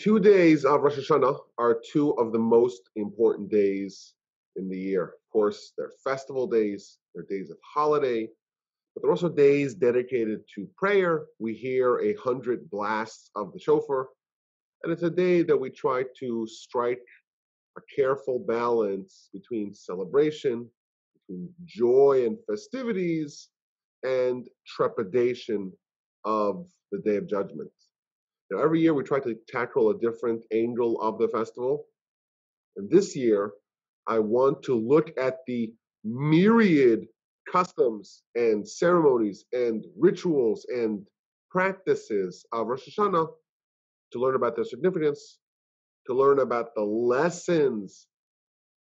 2 days of Rosh Hashanah are two of the most important days in the year. Of course, they're festival days, they're days of holiday, but they're also days dedicated to prayer. We hear 100 blasts of the shofar, and it's a day that we try to strike a careful balance between celebration, between joy and festivities, and trepidation of the Day of Judgment. Now, every year we try to tackle a different angle of the festival. And this year, I want to look at the myriad customs and ceremonies and rituals and practices of Rosh Hashanah to learn about their significance, to learn about the lessons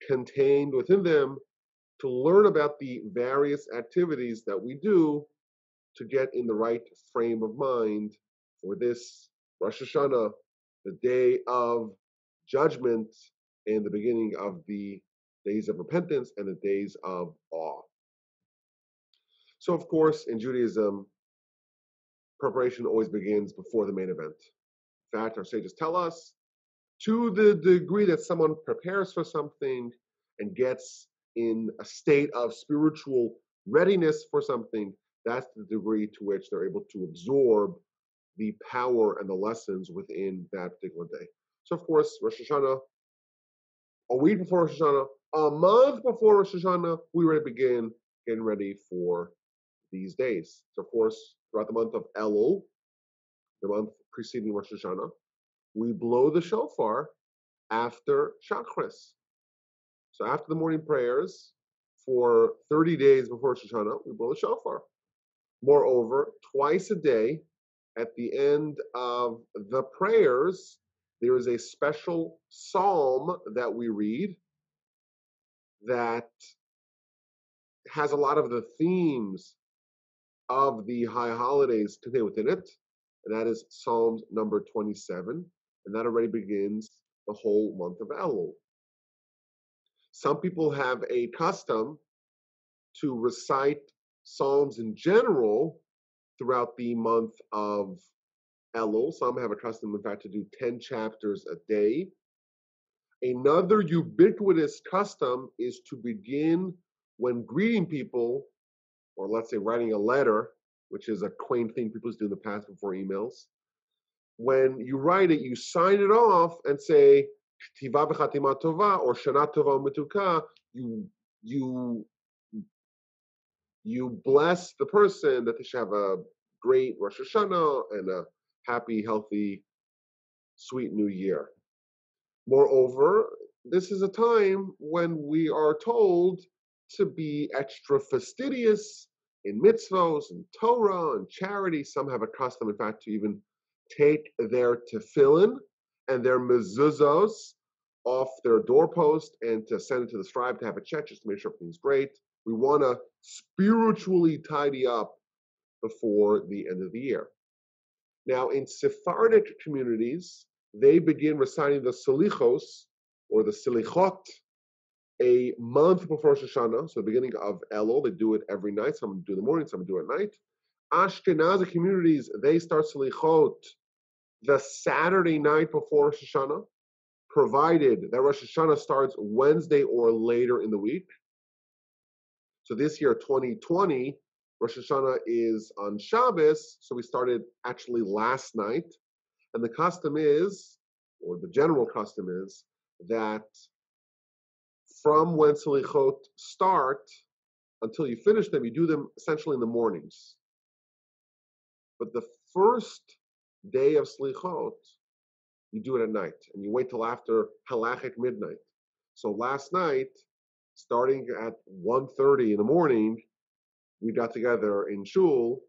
contained within them, to learn about the various activities that we do to get in the right frame of mind for this Rosh Hashanah, the Day of Judgment, and the beginning of the days of repentance and the days of awe. So, of course, in Judaism, preparation always begins before the main event. In fact, our sages tell us, to the degree that someone prepares for something and gets in a state of spiritual readiness for something, that's the degree to which they're able to absorb the power and the lessons within that particular day. So, of course, Rosh Hashanah, a week before Rosh Hashanah, a month before Rosh Hashanah, we were to begin getting ready for these days. So, of course, throughout the month of Elul, the month preceding Rosh Hashanah, we blow the shofar after Shachris. So after the morning prayers, for 30 days before Rosh Hashanah, we blow the shofar. Moreover, twice a day, at the end of the prayers, there is a special psalm that we read that has a lot of the themes of the high holidays contained within it, and that is Psalms number 27, and that already begins the whole month of Elul. Some people have a custom to recite Psalms in general throughout the month of Elul. Some have a custom, in fact, to do 10 chapters a day. Another ubiquitous custom is to begin when greeting people, or let's say writing a letter, which is a quaint thing people used to do in the past before emails. When you write it, you sign it off and say, Ktiva v'chatima tova, or Shana tova u'metuka, you bless the person that they should have a great Rosh Hashanah and a happy, healthy, sweet new year. Moreover, this is a time when we are told to be extra fastidious in mitzvos and Torah and charity. Some have a custom, in fact, to even take their tefillin and their mezuzos off their doorpost and to send it to the scribe to have a check just to make sure everything's great. We want to spiritually tidy up before the end of the year. Now, in Sephardic communities, they begin reciting the Selichos, or the Selichot, a month before Rosh Hashanah, so the beginning of Elul. They do it every night. Some do it in the morning, some do it at night. Ashkenazi communities, they start Selichot the Saturday night before Rosh Hashanah, provided that Rosh Hashanah starts Wednesday or later in the week. So this year, 2020, Rosh Hashanah is on Shabbos, so we started actually last night. And the custom is, or the general custom is, that from when Selichot start until you finish them, you do them essentially in the mornings. But the first day of Selichot, you do it at night, and you wait till after halachic midnight. So last night, starting at 1:30 in the morning, we got together in shul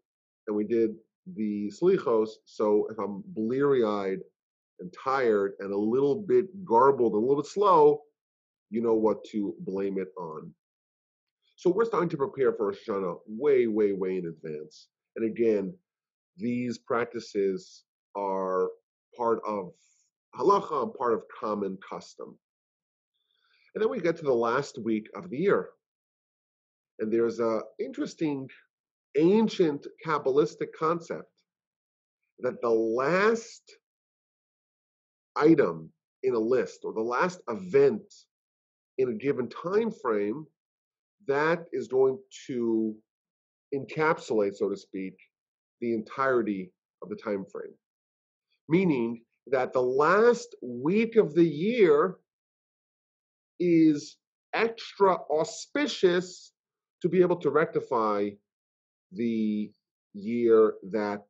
and we did the Selichos. So if I'm bleary-eyed and tired and a little bit garbled and a little bit slow, you know what to blame it on. So we're starting to prepare for Rosh Hashanah way, way, way in advance. And again, these practices are part of halacha and part of common custom. And then we get to the last week of the year. And there's an interesting ancient Kabbalistic concept that the last item in a list or the last event in a given time frame, that is going to encapsulate, so to speak, the entirety of the time frame. Meaning that the last week of the year is extra auspicious to be able to rectify the year that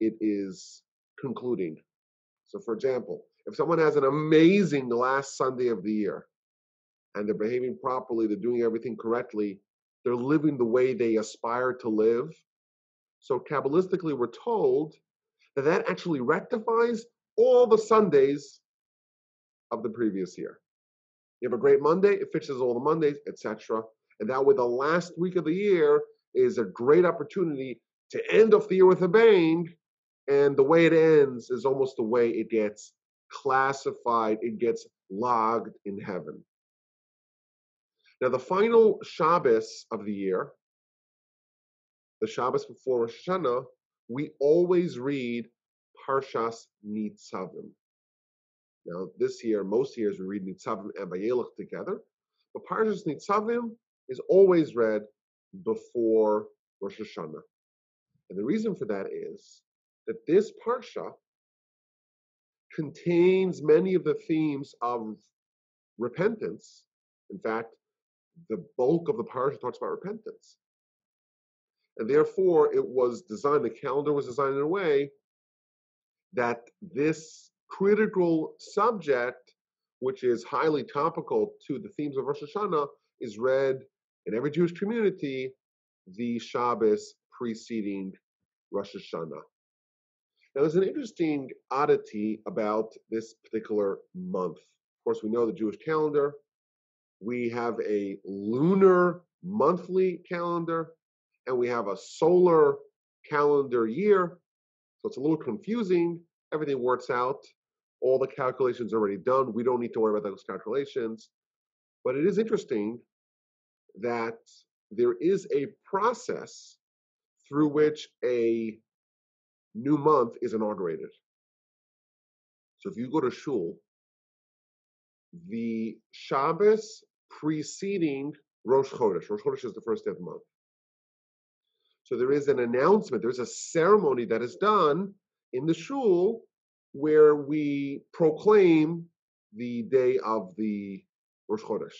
it is concluding. So for example, if someone has an amazing last Sunday of the year and they're behaving properly, they're doing everything correctly, they're living the way they aspire to live. So Kabbalistically, we're told that that actually rectifies all the Sundays of the previous year. You have a great Monday, it fixes all the Mondays, etc. And that way, the last week of the year is a great opportunity to end off the year with a bang. And the way it ends is almost the way it gets classified, it gets logged in heaven. Now, the final Shabbos of the year, the Shabbos before Rosh Hashanah, we always read Parshas Nitzavim. Now, this year, most years, we read Nitzavim and Vayelech together, but Parshas Nitzavim is always read before Rosh Hashanah. And the reason for that is that this Parsha contains many of the themes of repentance. In fact, the bulk of the Parsha talks about repentance. And therefore, it was designed, the calendar was designed in a way that this critical subject, which is highly topical to the themes of Rosh Hashanah, is read in every Jewish community the Shabbos preceding Rosh Hashanah. Now, there's an interesting oddity about this particular month. Of course, we know the Jewish calendar. We have a lunar monthly calendar, and we have a solar calendar year. So it's a little confusing. Everything works out. All the calculations are already done. We don't need to worry about those calculations. But it is interesting that there is a process through which a new month is inaugurated. So if you go to shul, the Shabbos preceding Rosh Chodesh is the first day of the month. So there is an announcement, there's a ceremony that is done in the shul where we proclaim the day of the Rosh Chodesh.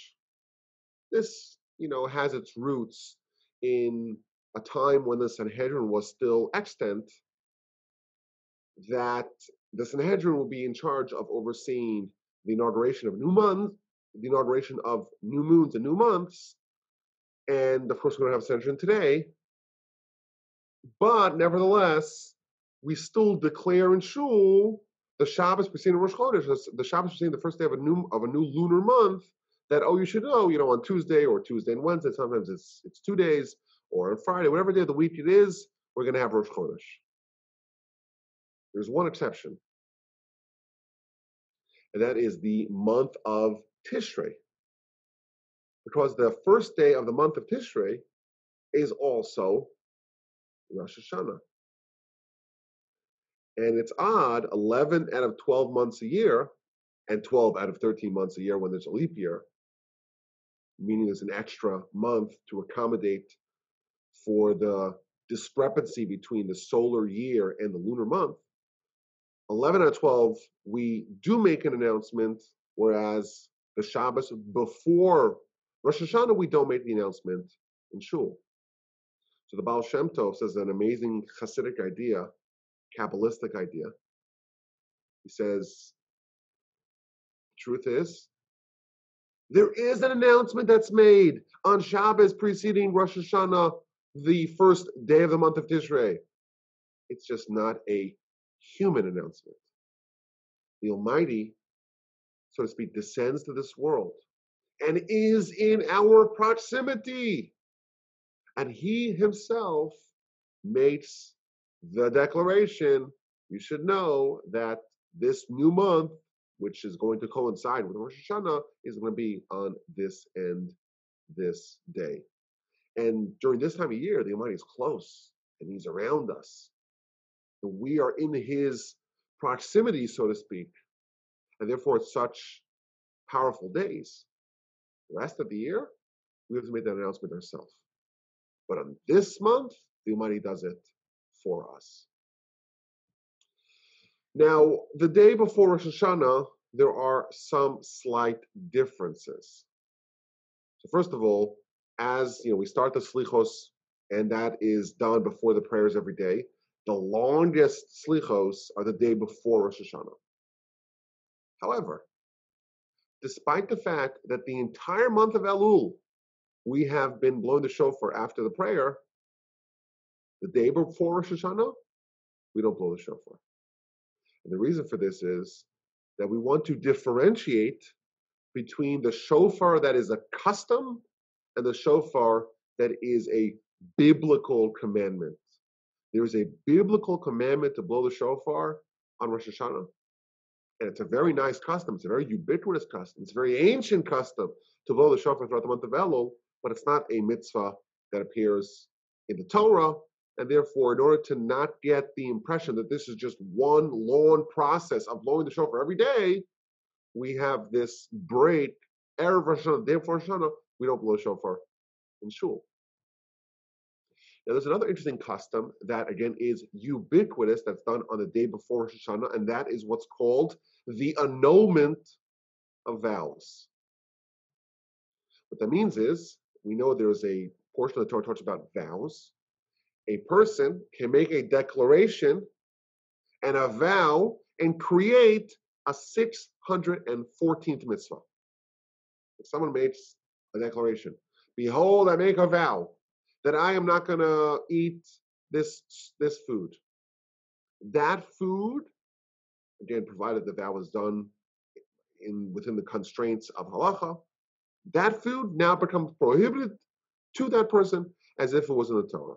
This, has its roots in a time when the Sanhedrin was still extant, that the Sanhedrin will be in charge of overseeing the inauguration of new months, the inauguration of new moons and new months. And of course, we don't have a Sanhedrin today. But nevertheless, we still declare in shul the Shabbos preceding Rosh Chodesh, the Shabbos preceding the first day of a new lunar month, that, you should know, on Tuesday or Tuesday and Wednesday, sometimes it's 2 days, or on Friday, whatever day of the week it is, we're going to have Rosh Chodesh. There's one exception, and that is the month of Tishrei, because the first day of the month of Tishrei is also Rosh Hashanah. And it's odd, 11 out of 12 months a year, and 12 out of 13 months a year when there's a leap year, meaning there's an extra month to accommodate for the discrepancy between the solar year and the lunar month. 11 out of 12, we do make an announcement, whereas the Shabbos before Rosh Hashanah, we don't make the announcement in shul. So the Baal Shem Tov says an amazing Hasidic idea, Kabbalistic idea. He says, truth is, there is an announcement that's made on Shabbos preceding Rosh Hashanah, the first day of the month of Tishrei. It's just not a human announcement. The Almighty, so to speak, descends to this world and is in our proximity. And he himself makes the declaration, you should know that this new month, which is going to coincide with Rosh Hashanah, is going to be on this and this day. And during this time of year, the Almighty is close and he's around us. And we are in his proximity, so to speak. and therefore such powerful days. The rest of the year, we have to make that announcement ourselves. But on this month, the Almighty does it for us. Now, the day before Rosh Hashanah, there are some slight differences. So first of all, as you know, we start the slichos, and that is done before the prayers every day. The longest slichos are the day before Rosh Hashanah. However, despite the fact that the entire month of Elul, we have been blowing the shofar after the prayer, the day before Rosh Hashanah, we don't blow the shofar. And the reason for this is that we want to differentiate between the shofar that is a custom and the shofar that is a biblical commandment. There is a biblical commandment to blow the shofar on Rosh Hashanah. And it's a very nice custom. It's a very ubiquitous custom. It's a very ancient custom to blow the shofar throughout the month of Elul, but it's not a mitzvah that appears in the Torah. And therefore, in order to not get the impression that this is just one long process of blowing the shofar every day, we have this break, Erev Rosh Hashanah, day before Rosh Hashanah, we don't blow shofar in shul. Now, there's another interesting custom that, again, is ubiquitous that's done on the day before Rosh Hashanah, and that is what's called the annulment of vows. What that means is, we know there's a portion of the Torah talks about vows. A person can make a declaration and a vow and create a 614th mitzvah. If someone makes a declaration, behold, I make a vow that I am not going to eat this food. That food, again, provided the vow is done within the constraints of halacha, that food now becomes prohibited to that person as if it was in the Torah.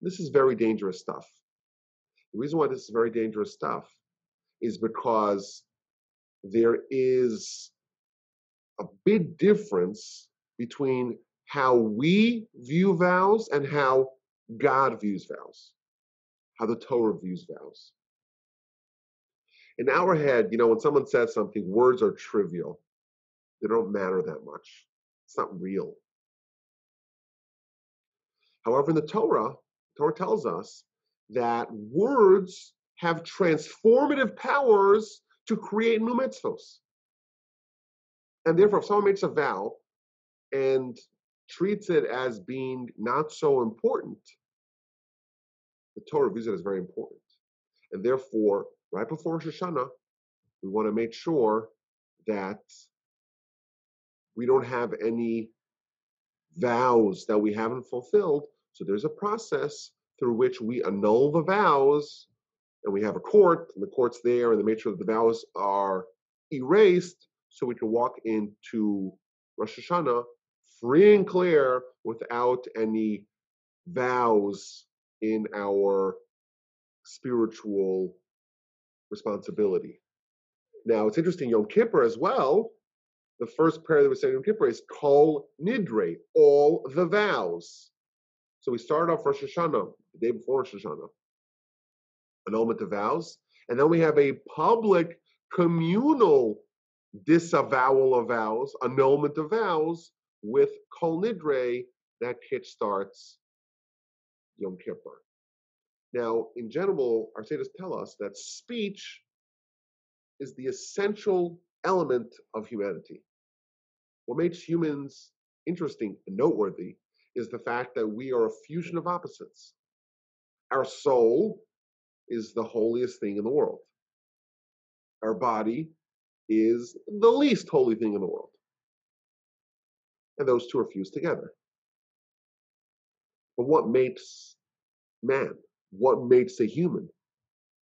This is very dangerous stuff. The reason why this is very dangerous stuff is because there is a big difference between how we view vows and how God views vows, how the Torah views vows. In our head, you know, when someone says something, words are trivial. They don't matter that much. It's not real. However, in the Torah tells us that words have transformative powers to create new mitzvos. And therefore, if someone makes a vow and treats it as being not so important, the Torah views it as very important. And therefore, right before Rosh Hashanah, we want to make sure that we don't have any vows that we haven't fulfilled. So there's a process through which we annul the vows, and we have a court, and the court's there, and they make sure that the vows are erased so we can walk into Rosh Hashanah free and clear without any vows in our spiritual responsibility. Now, it's interesting, Yom Kippur as well, the first prayer that we say in Yom Kippur is Kol Nidrei, all the vows. So we started off Rosh Hashanah, the day before Rosh Hashanah, annulment of vows, and then we have a public communal disavowal of vows, annulment of vows, with Kol Nidrei, that kickstarts Yom Kippur. Now, in general, our sages tell us that speech is the essential element of humanity. What makes humans interesting and noteworthy is the fact that we are a fusion of opposites. Our soul is the holiest thing in the world. Our body is the least holy thing in the world. And those two are fused together. But what makes man? What makes a human?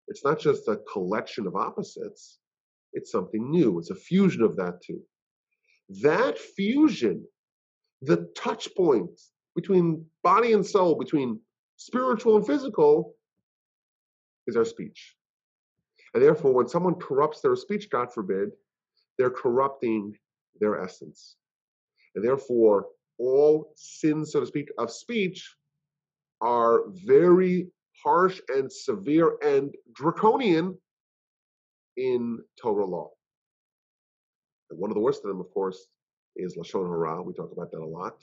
It's not just a collection of opposites. It's something new. It's a fusion of that two. That fusion, the touch point between body and soul, between spiritual and physical, is our speech. And therefore, when someone corrupts their speech, God forbid, they're corrupting their essence. And therefore, all sins, so to speak, of speech are very harsh and severe and draconian in Torah law. And one of the worst of them, of course, is Lashon Hara. We talk about that a lot.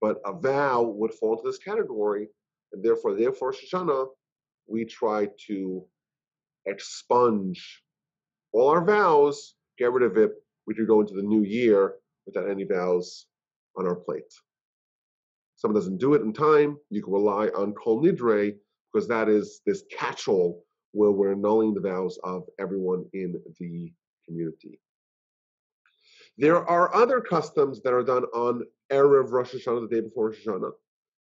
But a vow would fall into this category, and therefore, Shoshana, we try to expunge all our vows, get rid of it. We do go into the new year without any vows on our plate. If someone doesn't do it in time, you can rely on Kol Nidre, because that is this catch-all where we're annulling the vows of everyone in the community. There are other customs that are done on Erev Rosh Hashanah, the day before Rosh Hashanah.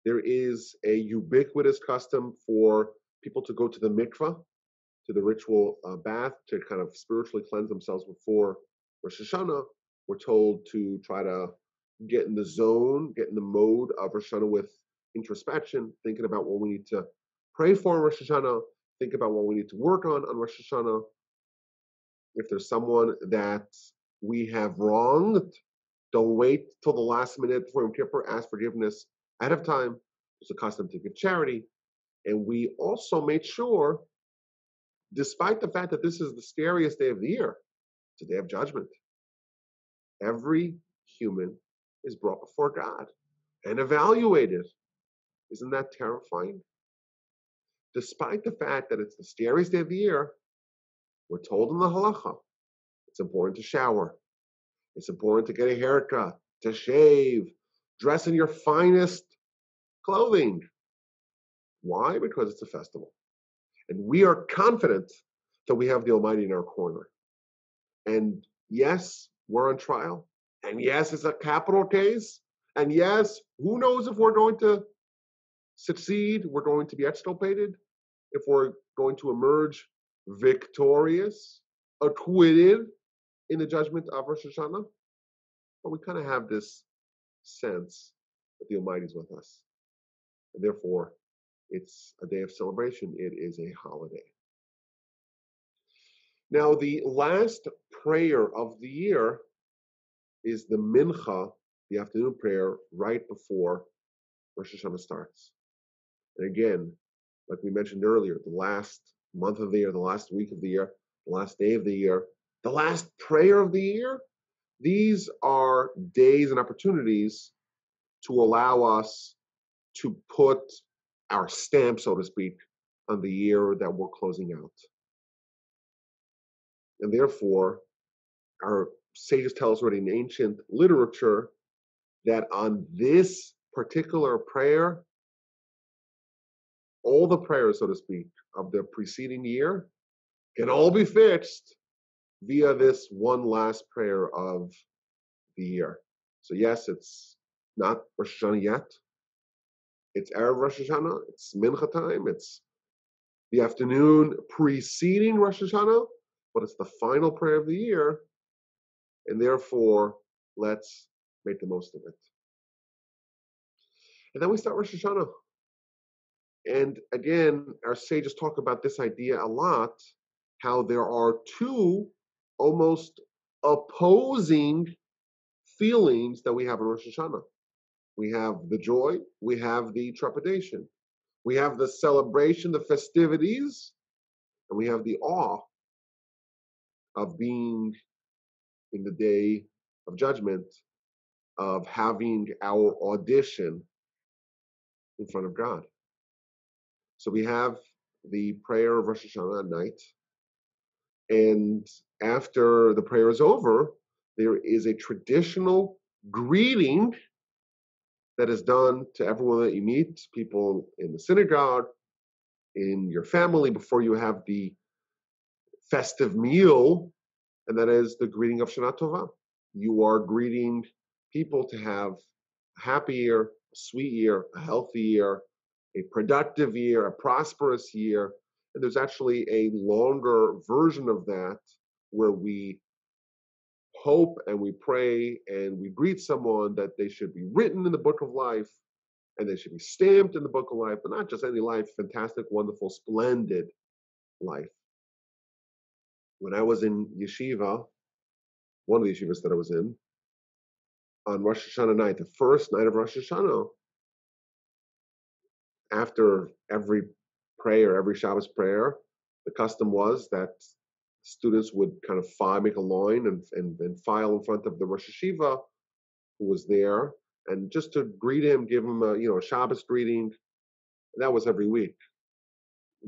There is a ubiquitous custom for people to go to the mikveh, to the ritual bath, to kind of spiritually cleanse themselves before Rosh Hashanah. We're told to try to get in the zone, get in the mode of Rosh Hashanah with introspection, thinking about what we need to pray for in Rosh Hashanah, think about what we need to work on Rosh Hashanah. If there's someone that we have wronged, don't wait till the last minute before Yom Kippur, ask forgiveness ahead of time. It's a custom to give charity. And we also made sure, despite the fact that this is the scariest day of the year, it's a day of judgment. Every human is brought before God and evaluated. Isn't that terrifying? Despite the fact that it's the scariest day of the year, we're told in the halacha, it's important to shower. It's important to get a haircut, to shave, dress in your finest clothing. Why? Because it's a festival. And we are confident that we have the Almighty in our corner. And yes, we're on trial. And yes, it's a capital case. And yes, who knows if we're going to succeed, we're going to be exculpated, if we're going to emerge victorious, acquitted in the judgment of Rosh Hashanah. But we kind of have this sense that the Almighty is with us. And therefore, it's a day of celebration. It is a holiday. Now, the last prayer of the year is the mincha, the afternoon prayer, right before Rosh Hashanah starts. And again, like we mentioned earlier, the last month of the year, the last week of the year, the last day of the year, the last prayer of the year, these are days and opportunities to allow us to put our stamp, so to speak, on the year that we're closing out. And therefore, our sages tell us already in ancient literature that on this particular prayer, all the prayers, so to speak, of the preceding year can all be fixed via this one last prayer of the year. So yes, it's not Rosh Hashanah yet. It's Erev Rosh Hashanah. It's Mincha time. It's the afternoon preceding Rosh Hashanah, but it's the final prayer of the year. And therefore, let's make the most of it. And then we start Rosh Hashanah. And again, our sages talk about this idea a lot, how there are two almost opposing feelings that we have in Rosh Hashanah. We have the joy, we have the trepidation. We have the celebration, the festivities, and we have the awe of being in the day of judgment, of having our audition in front of God. So we have the prayer of Rosh Hashanah at night. And after the prayer is over, there is a traditional greeting that is done to everyone that you meet, people in the synagogue, in your family, before you have the festive meal, and that is the greeting of Shana Tova. You are greeting people to have a happy year, a sweet year, a healthy year, a productive year, a prosperous year. And there's actually a longer version of that where we hope and we pray and we greet someone that they should be written in the book of life and they should be stamped in the book of life, but not just any life, fantastic, wonderful, splendid life. When I was in yeshiva, one of the yeshivas that I was in, on Rosh Hashanah night, the first night of Rosh Hashanah, after every prayer, every Shabbos prayer, the custom was that students would kind of file, make a line and file in front of the Rosh Yeshiva, who was there, and just to greet him, give him a, you know, a Shabbos greeting. And that was every week.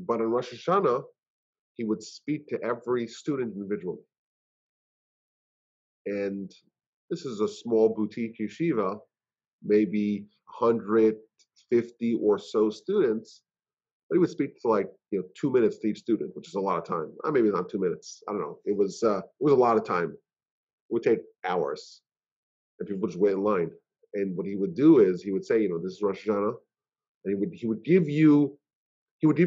But on Rosh Hashanah, he would speak to every student individually. And this is a small boutique yeshiva, maybe 150 or so students. But he would speak to, like, you know, 2 minutes to each student, which is a lot of time. Maybe not 2 minutes. I don't know. It was a lot of time. It would take hours, and people would just wait in line. And what he would do is he would say, you know, this is Rosh Hashanah, and he would give you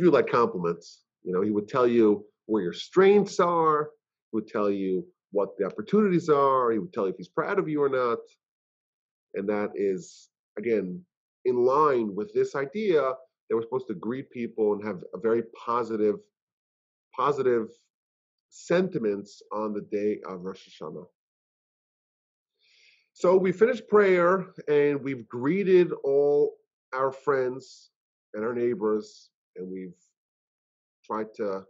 like compliments. You know, he would tell you where your strengths are. He would tell you what the opportunities are. He would tell you if he's proud of you or not. And that is, again, in line with this idea that we're supposed to greet people and have a very positive sentiments on the day of Rosh Hashanah. So we finished prayer and we've greeted all our friends and our neighbors, and we've tried to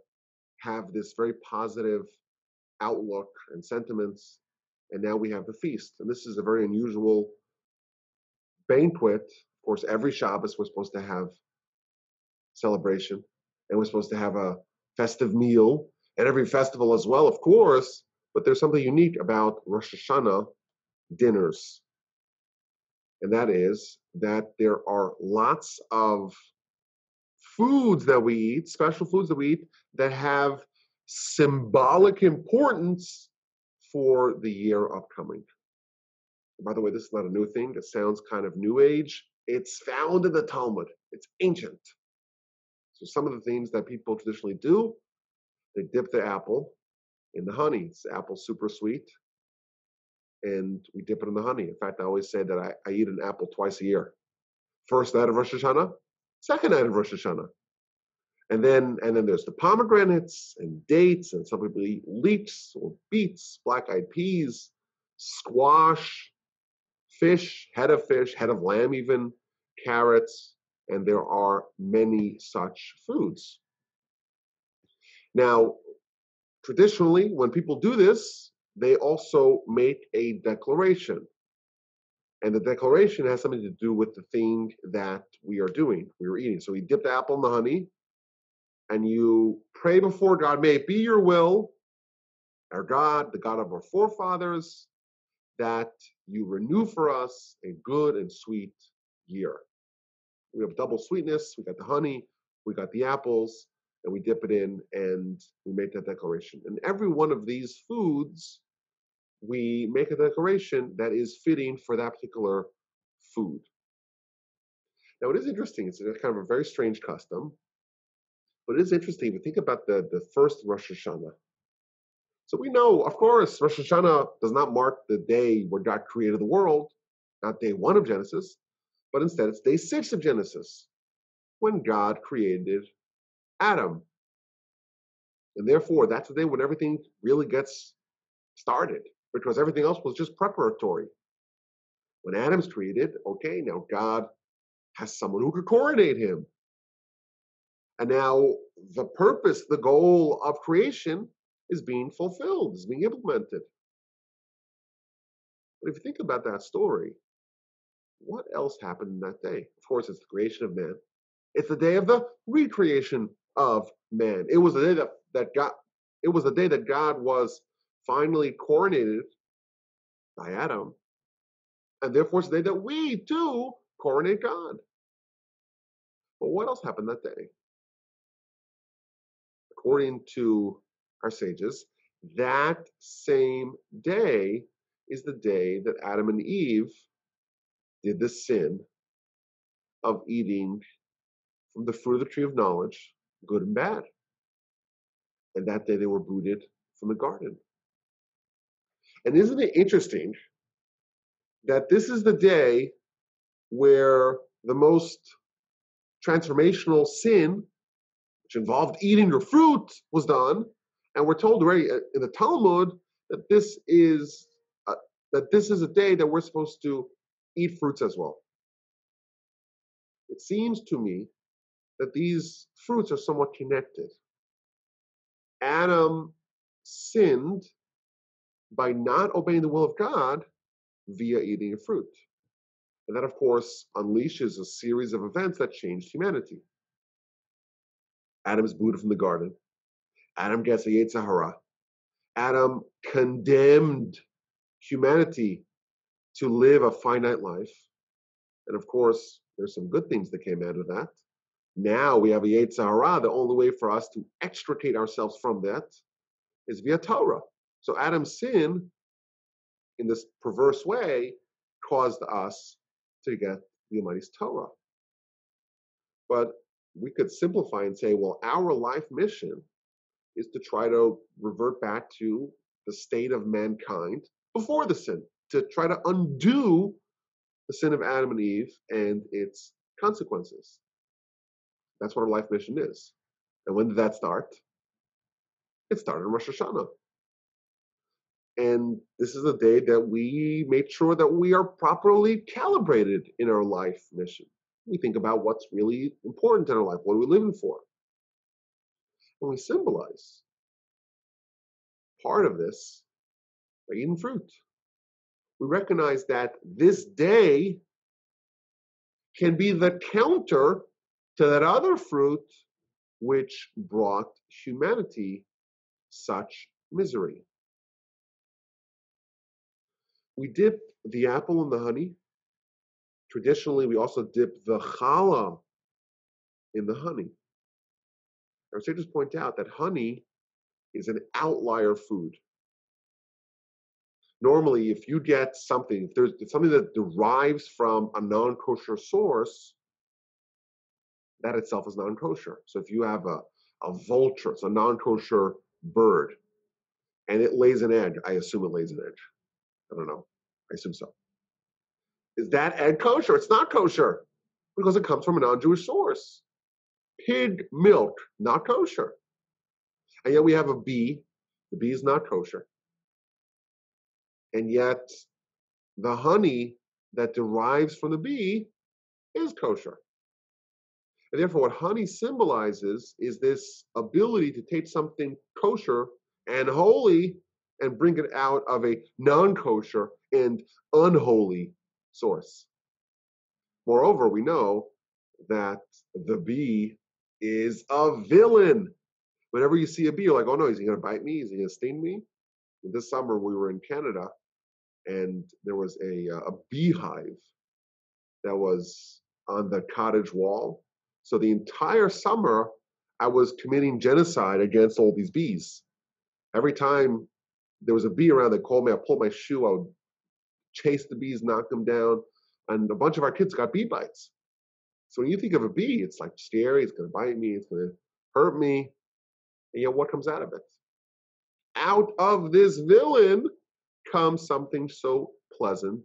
have this very positive outlook and sentiments, and now we have the feast. And this is a very unusual banquet. Of course, every Shabbos we're supposed to have celebration, and we're supposed to have a festive meal, and every festival as well, of course, but there's something unique about Rosh Hashanah dinners, and that is that there are lots of foods that we eat, special foods that we eat, that have symbolic importance for the year upcoming. And by the way, this is not a new thing. It sounds kind of new age. It's found in the Talmud. It's ancient. So some of the things that people traditionally do, they dip the apple in the honey. It's apple super sweet, and we dip it in the honey. In fact, I always say that I eat an apple twice a year. First night of Rosh Hashanah, second night of Rosh Hashanah. And then there's the pomegranates and dates, and some people eat leeks or beets, black-eyed peas, squash, fish, head of lamb even, carrots, and there are many such foods. Now, traditionally, when people do this, they also make a declaration. And the declaration has something to do with the thing that we are doing, we are eating. So we dip the apple in the honey, and you pray before God, may it be your will, our God, the God of our forefathers, that you renew for us a good and sweet year. We have double sweetness. We got the honey, we got the apples, and we dip it in, and we make that declaration. And every one of these foods, we make a declaration that is fitting for that particular food. Now, it is interesting. It's kind of a very strange custom, but it is interesting to think about the first Rosh Hashanah. So we know, of course, Rosh Hashanah does not mark the day where God created the world, not day one of Genesis, but instead it's day 6 of Genesis, when God created Adam. And therefore, that's the day when everything really gets started, because everything else was just preparatory. When Adam's created, okay, now God has someone who could coordinate him. And now the purpose, the goal of creation is being fulfilled, is being implemented. But if you think about that story, what else happened in that day? Of course, it's the creation of man. It's the day of the recreation of man. It was the day that God was finally coronated by Adam, and therefore it's the day that we too coronate God. But what else happened that day? According to our sages, that same day is the day that Adam and Eve did the sin of eating from the fruit of the tree of knowledge, good and bad. And that day they were booted from the garden. And isn't it interesting that this is the day where the most transformational sin, which involved eating your fruit, was done? And we're told already in the Talmud that this is a day that we're supposed to eat fruits as well. It seems to me that these fruits are somewhat connected. Adam sinned by not obeying the will of God via eating a fruit. And that, of course, unleashes a series of events that changed humanity. Adam is booted from the garden. Adam gets a Yetzer Hara. Adam condemned humanity to live a finite life. And of course, there's some good things that came out of that. Now we have a Yetzer Hara. The only way for us to extricate ourselves from that is via Torah. So Adam's sin, in this perverse way, caused us to get the Almighty's Torah. But we could simplify and say, well, our life mission is to try to revert back to the state of mankind before the sin, to try to undo the sin of Adam and Eve and its consequences. That's what our life mission is. And when did that start? It started in Rosh Hashanah. And this is a day that we make sure that we are properly calibrated in our life mission. We think about what's really important in our life. What are we living for? And we symbolize part of this by eating fruit. We recognize that this day can be the counter to that other fruit which brought humanity such misery. We dip the apple in the honey. Traditionally, we also dip the challah in the honey. Our sages point out that honey is an outlier food. Normally, if you get something, if there's something that derives from a non-kosher source, that itself is non-kosher. So if you have a vulture, it's a non-kosher bird, and it lays an egg, I assume it lays an egg. I don't know. I assume so. Is that egg kosher? It's not kosher because it comes from a non-Jewish source. Pig milk, not kosher. And yet we have a bee. The bee is not kosher. And yet the honey that derives from the bee is kosher. And therefore, what honey symbolizes is this ability to take something kosher and holy and bring it out of a non-kosher and unholy source. Moreover, we know that the bee is a villain. Whenever you see a bee, you're like, oh no, is he going to bite me? Is he going to sting me? And this summer we were in Canada, and there was a beehive that was on the cottage wall. So the entire summer I was committing genocide against all these bees. Every time there was a bee around, they called me, I pulled my shoe, I would chase the bees, knock them down, and a bunch of our kids got bee bites. So when you think of a bee, it's like scary, it's going to bite me, it's going to hurt me, and yet what comes out of it? Out of this villain comes something so pleasant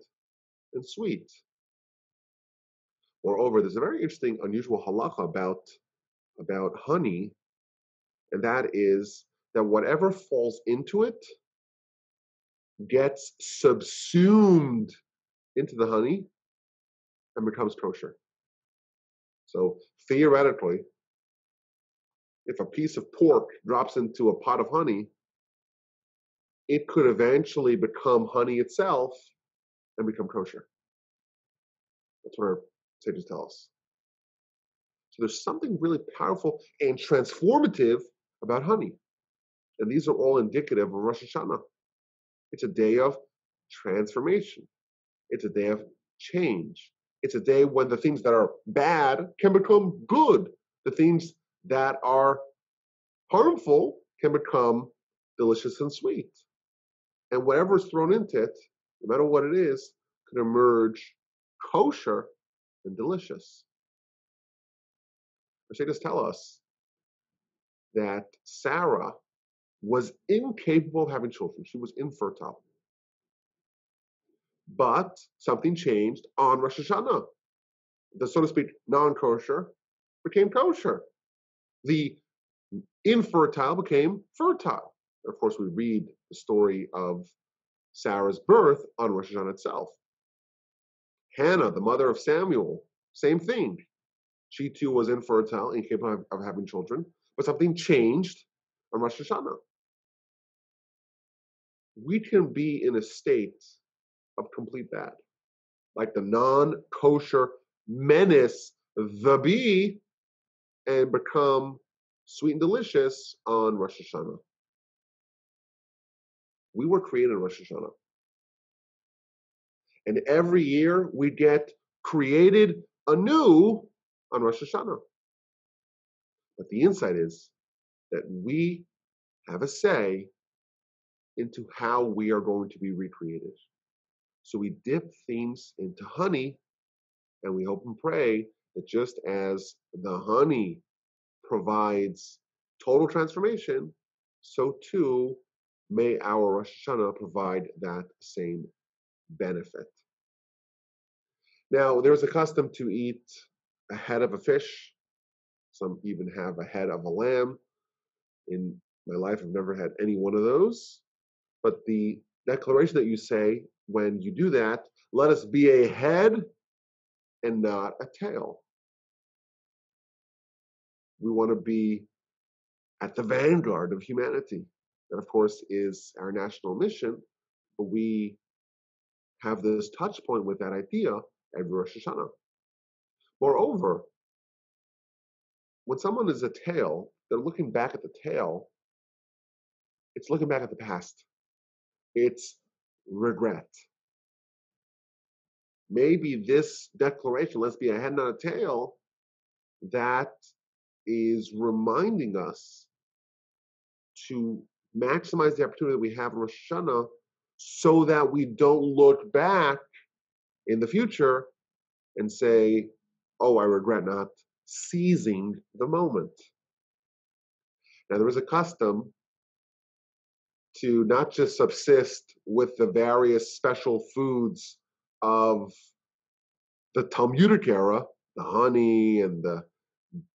and sweet. Moreover, there's a very interesting, unusual halacha about honey, and that is that whatever falls into it gets subsumed into the honey and becomes kosher. So theoretically, if a piece of pork drops into a pot of honey, it could eventually become honey itself and become kosher. That's what our sages tell us. So there's something really powerful and transformative about honey. And these are all indicative of Rosh Hashanah. It's a day of transformation. It's a day of change. It's a day when the things that are bad can become good. The things that are harmful can become delicious and sweet. And whatever is thrown into it, no matter what it is, can emerge kosher and delicious. Our sages tell us that Sarah was incapable of having children. She was infertile. But something changed on Rosh Hashanah. The, so to speak, non-kosher became kosher. The infertile became fertile. And of course, we read the story of Sarah's birth on Rosh Hashanah itself. Hannah, the mother of Samuel, same thing. She too was infertile, incapable of having children. But something changed on Rosh Hashanah. we can be in a state of complete bad. Like the non-kosher menace the bee and become sweet and delicious on Rosh Hashanah. We were created on Rosh Hashanah. And every year we get created anew on Rosh Hashanah. But the insight is that we have a say into how we are going to be recreated. So we dip themes into honey, and we hope and pray that just as the honey provides total transformation, so too may our Rosh Hashanah provide that same benefit. Now, there's a custom to eat a head of a fish. Some even have a head of a lamb. In my life, I've never had any one of those. But the declaration that you say when you do that, let us be a head and not a tail. We want to be at the vanguard of humanity. That, of course, is our national mission. But we have this touch point with that idea every Rosh Hashanah. Moreover, when someone is a tail, they're looking back at the tail. It's looking back at the past. It's regret. Maybe this declaration, let's be a head not a tail, that is reminding us to maximize the opportunity that we have in Rosh Hashanah so that we don't look back in the future and say, oh, I regret not seizing the moment. Now, there is a custom to not just subsist with the various special foods of the Talmudic era, the honey and the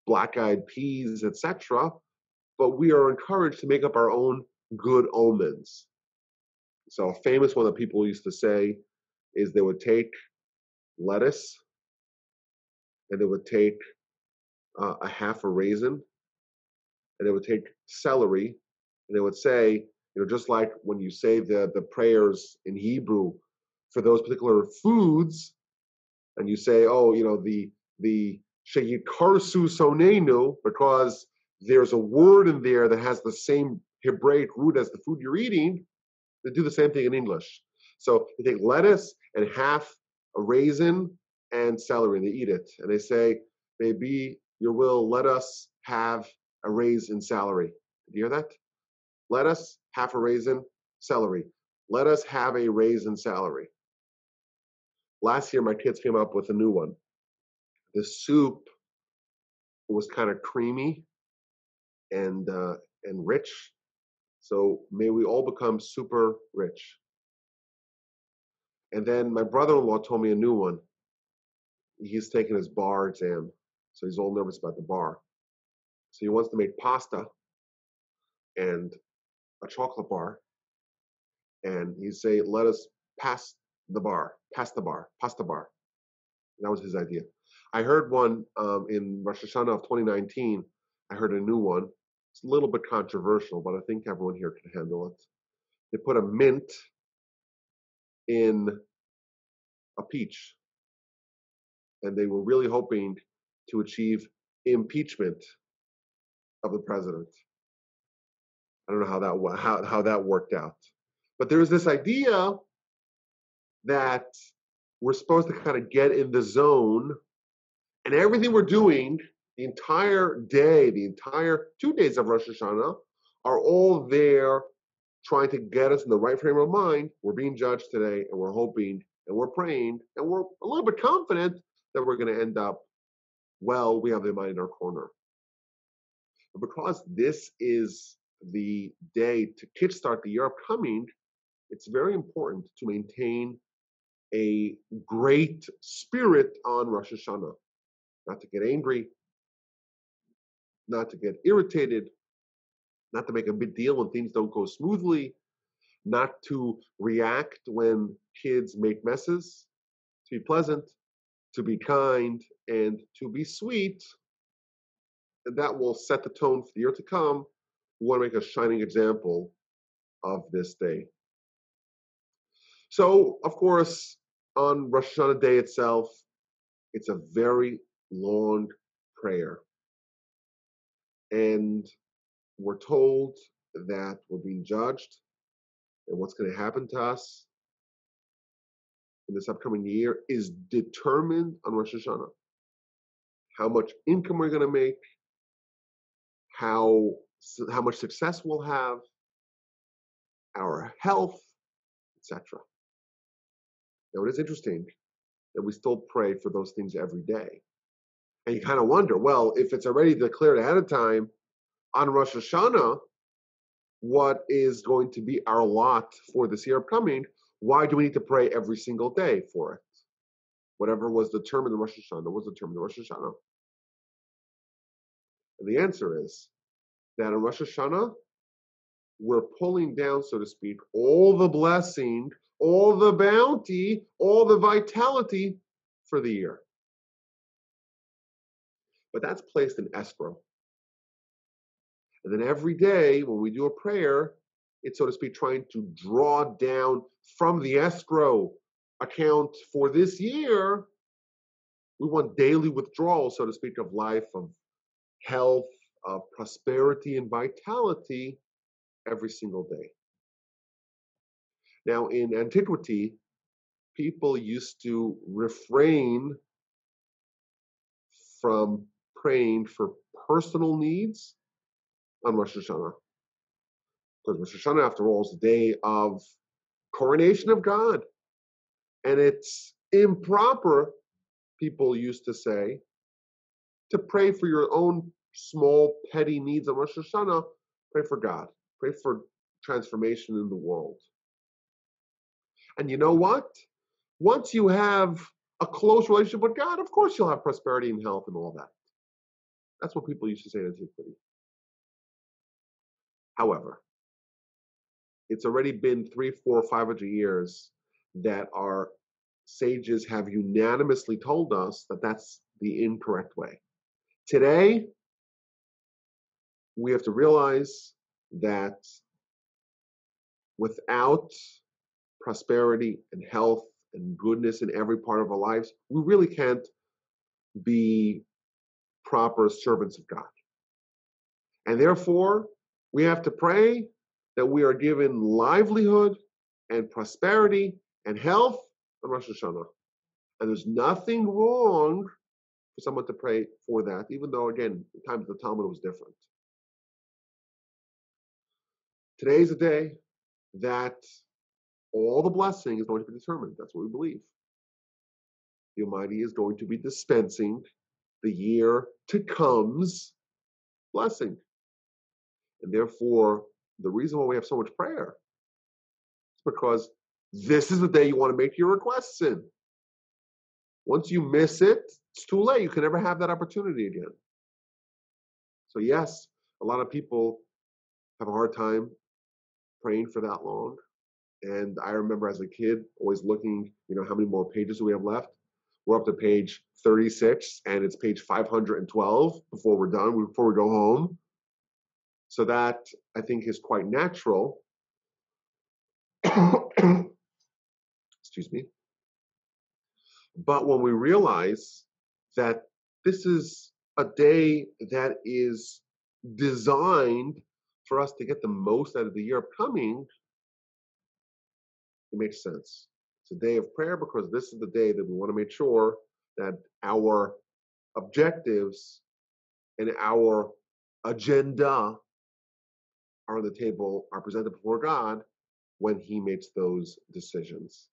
black-eyed peas, etc., but we are encouraged to make up our own good omens. So a famous one that people used to say is they would take lettuce and they would take a half a raisin and they would take celery and they would say, you know, just like when you say the prayers in Hebrew for those particular foods, and you say, oh, you know, the sheyikarsu sonenu, because there's a word in there that has the same Hebraic root as the food you're eating, they do the same thing in English. So they take lettuce and half a raisin and celery, and they eat it. And they say, maybe your will, let us have a raisin celery. Did you hear that? Let us half a raisin celery. Let us have a raisin celery. Last year, my kids came up with a new one. The soup was kind of creamy and rich. So may we all become super rich. And then my brother-in-law told me a new one. He's taking his bar exam, so he's all nervous about the bar. So he wants to make pasta and a chocolate bar, and he'd say, let us pass the bar. And that was his idea. I heard one in Rosh Hashanah of 2019. I heard a new one. It's a little bit controversial, but I think everyone here can handle it. They put a mint in a peach, and they were really hoping to achieve impeachment of the president. I don't know how that worked out. But there was this idea that we're supposed to kind of get in the zone, and everything we're doing, the entire day, the entire 2 days of Rosh Hashanah, are all there trying to get us in the right frame of mind. We're being judged today, and we're hoping, and we're praying, and we're a little bit confident that we're going to end up, well, we have the mind in our corner. But because this is the day to kickstart the year upcoming, it's very important to maintain a great spirit on Rosh Hashanah. Not to get angry, not to get irritated, not to make a big deal when things don't go smoothly, not to react when kids make messes, to be pleasant, to be kind, and to be sweet. And that will set the tone for the year to come. We want to make a shining example of this day. So, of course, on Rosh Hashanah Day itself, it's a very long prayer. And we're told that we're being judged and what's going to happen to us in this upcoming year is determined on Rosh Hashanah. How much income we're going to make, how much success we'll have, our health, etc. Now, it is interesting that we still pray for those things every day. And you kind of wonder, well, if it's already declared ahead of time on Rosh Hashanah, what is going to be our lot for this year upcoming? Why do we need to pray every single day for it? Whatever was determined in Rosh Hashanah was determined in Rosh Hashanah. And the answer is that in Rosh Hashanah, we're pulling down, so to speak, all the blessing, all the bounty, all the vitality for the year. But that's placed in escrow. And then every day when we do a prayer, it's, so to speak, trying to draw down from the escrow account for this year. We want daily withdrawal, so to speak, of life, of health, of prosperity and vitality every single day. Now, in antiquity, people used to refrain from praying for personal needs on Rosh Hashanah. Because Rosh Hashanah, after all, is the day of coronation of God. And it's improper, people used to say, to pray for your own small, petty needs on Rosh Hashanah. Pray for God. Pray for transformation in the world. And you know what? Once you have a close relationship with God, of course you'll have prosperity and health and all that. That's what people used to say in antiquity. However, it's already been 300, 400, 500 years that our sages have unanimously told us that that's the incorrect way. Today, we have to realize that without prosperity and health and goodness in every part of our lives, we really can't be proper servants of God. And therefore, we have to pray that we are given livelihood and prosperity and health on Rosh Hashanah. And there's nothing wrong for someone to pray for that, even though, again, the times of the Talmud was different. Today's a day that all the blessing is going to be determined. That's what we believe. The Almighty is going to be dispensing the year to come's blessing. And therefore, the reason why we have so much prayer is because this is the day you want to make your requests in. Once you miss it, it's too late. You can never have that opportunity again. So yes, a lot of people have a hard time praying for that long. And I remember as a kid always looking, how many more pages do we have left? We're up to page 36, and it's page 512 before we're done, before we go home. So that, I think, is quite natural. Excuse me. But when we realize that this is a day that is designed for us to get the most out of the year upcoming, it makes sense. It's a day of prayer because this is the day that we want to make sure that our objectives and our agenda are on the table, are presented before God when He makes those decisions.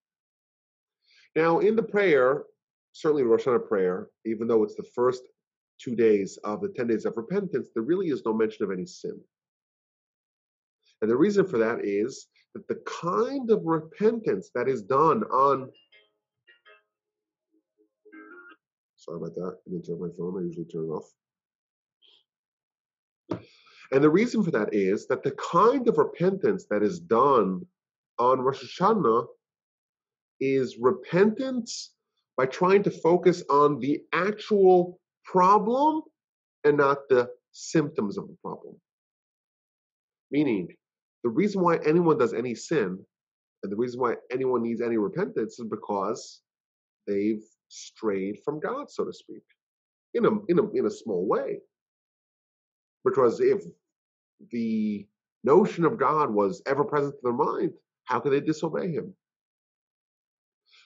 Now, in the prayer, certainly Rosh Hashanah prayer, even though it's the first 2 days of the 10 days of repentance, there really is no mention of any sin. And the reason for that is that the kind of repentance that is done on... Sorry about that. I didn't turn my phone. I usually turn it off. And the reason for that is that the kind of repentance that is done on Rosh Hashanah is repentance by trying to focus on the actual problem and not the symptoms of the problem. Meaning, the reason why anyone does any sin And the reason why anyone needs any repentance is because they've strayed from God, so to speak, in a small way. Because if the notion of God was ever present in their mind, how could they disobey him?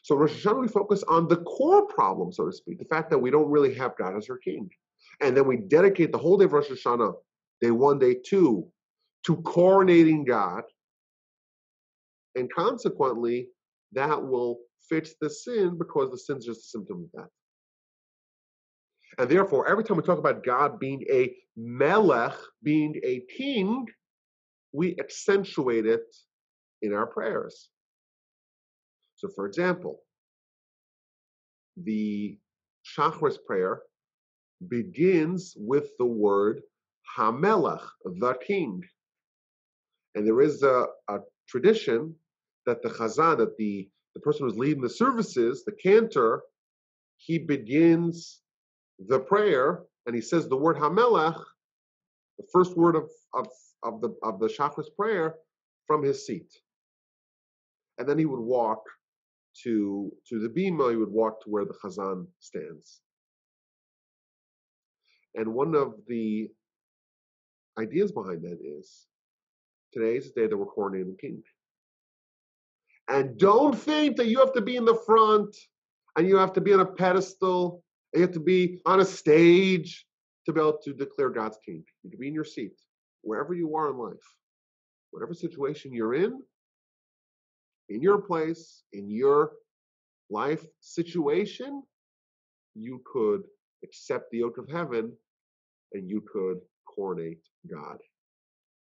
So Rosh Hashanah, we focus on the core problem, so to speak, the fact that we don't really have God as our king. And then we dedicate the whole day of Rosh Hashanah, day one, day two, to coronating God. And consequently, that will fix the sin, because the sin is just a symptom of that. And therefore, every time we talk about God being a melech, being a king, we accentuate it in our prayers. So, for example, the Shacharis prayer begins with the word HaMelech, the king. And there is a tradition that the Chazan, that the person who's leading the services, the cantor, he begins the prayer and he says the word HaMelech, the first word of the Shacharis prayer, from his seat. And then he would walk to the bima, he would walk to where the Chazan stands. And one of the ideas behind that is, today's the day that we're coronating the king. And don't think that you have to be in the front, and you have to be on a pedestal, and you have to be on a stage to be able to declare God's king. You can be in your seat, wherever you are in life, whatever situation you're in your place, in your life situation, you could accept the yoke of heaven, and you could coronate God.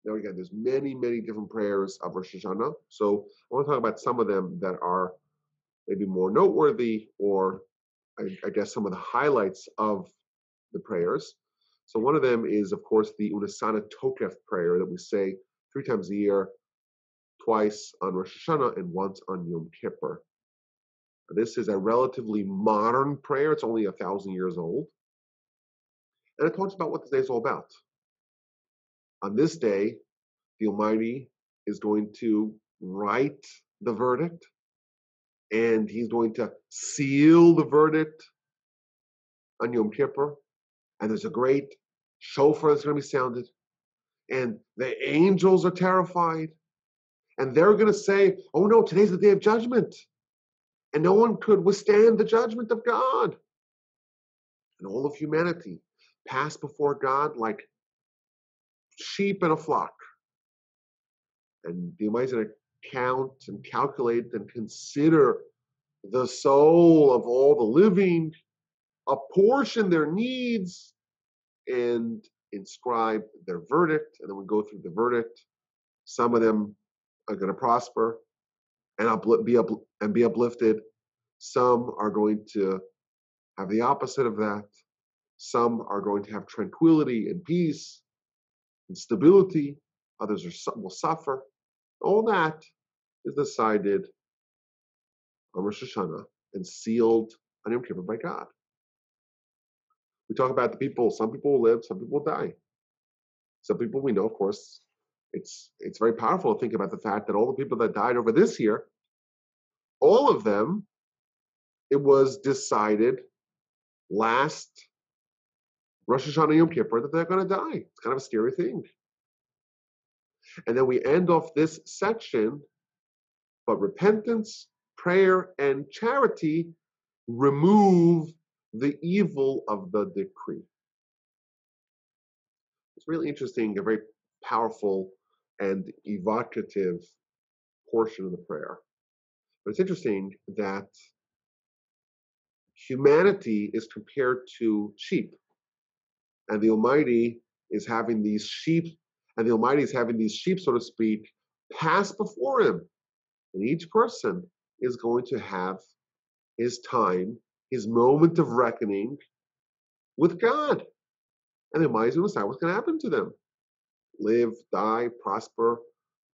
Now again, there's many, many different prayers of Rosh Hashanah. So I want to talk about some of them that are maybe more noteworthy, or I guess some of the highlights of the prayers. So one of them is, of course, the Unasana Tokef prayer that we say 3 times a year, twice on Rosh Hashanah and once on Yom Kippur. This is a relatively modern prayer. It's only 1,000 years old. And it talks about what the day is all about. On this day, the Almighty is going to write the verdict, and he's going to seal the verdict on Yom Kippur. And there's a great shofar that's going to be sounded. And the angels are terrified. And they're going to say, oh no, today's the day of judgment. And no one could withstand the judgment of God. And all of humanity passed before God like sheep in a flock. And the Almighty is going to count and calculate and consider the soul of all the living, apportion their needs, and inscribe their verdict. And then we go through the verdict. Some of them are going to prosper and be uplifted. Some are going to have the opposite of that. Some are going to have tranquility and peace and stability. Others will suffer. All that is decided on Rosh Hashanah and sealed on Yom Kippur by God. We talk about the people. Some people will live, some people will die. Some people we know, of course. It's very powerful to think about the fact that all the people that died over this year, all of them, it was decided last Rosh Hashanah Yom Kippur that they're going to die. It's kind of a scary thing. And then we end off this section, but repentance, prayer, and charity remove the evil of the decree. It's really interesting, a very powerful and evocative portion of the prayer. But it's interesting that humanity is compared to sheep, and the Almighty is having these sheep, so to speak, pass before him. And each person is going to have his time, his moment of reckoning with God. And the Almighty is going to decide what's going to happen to them. Live, die, prosper,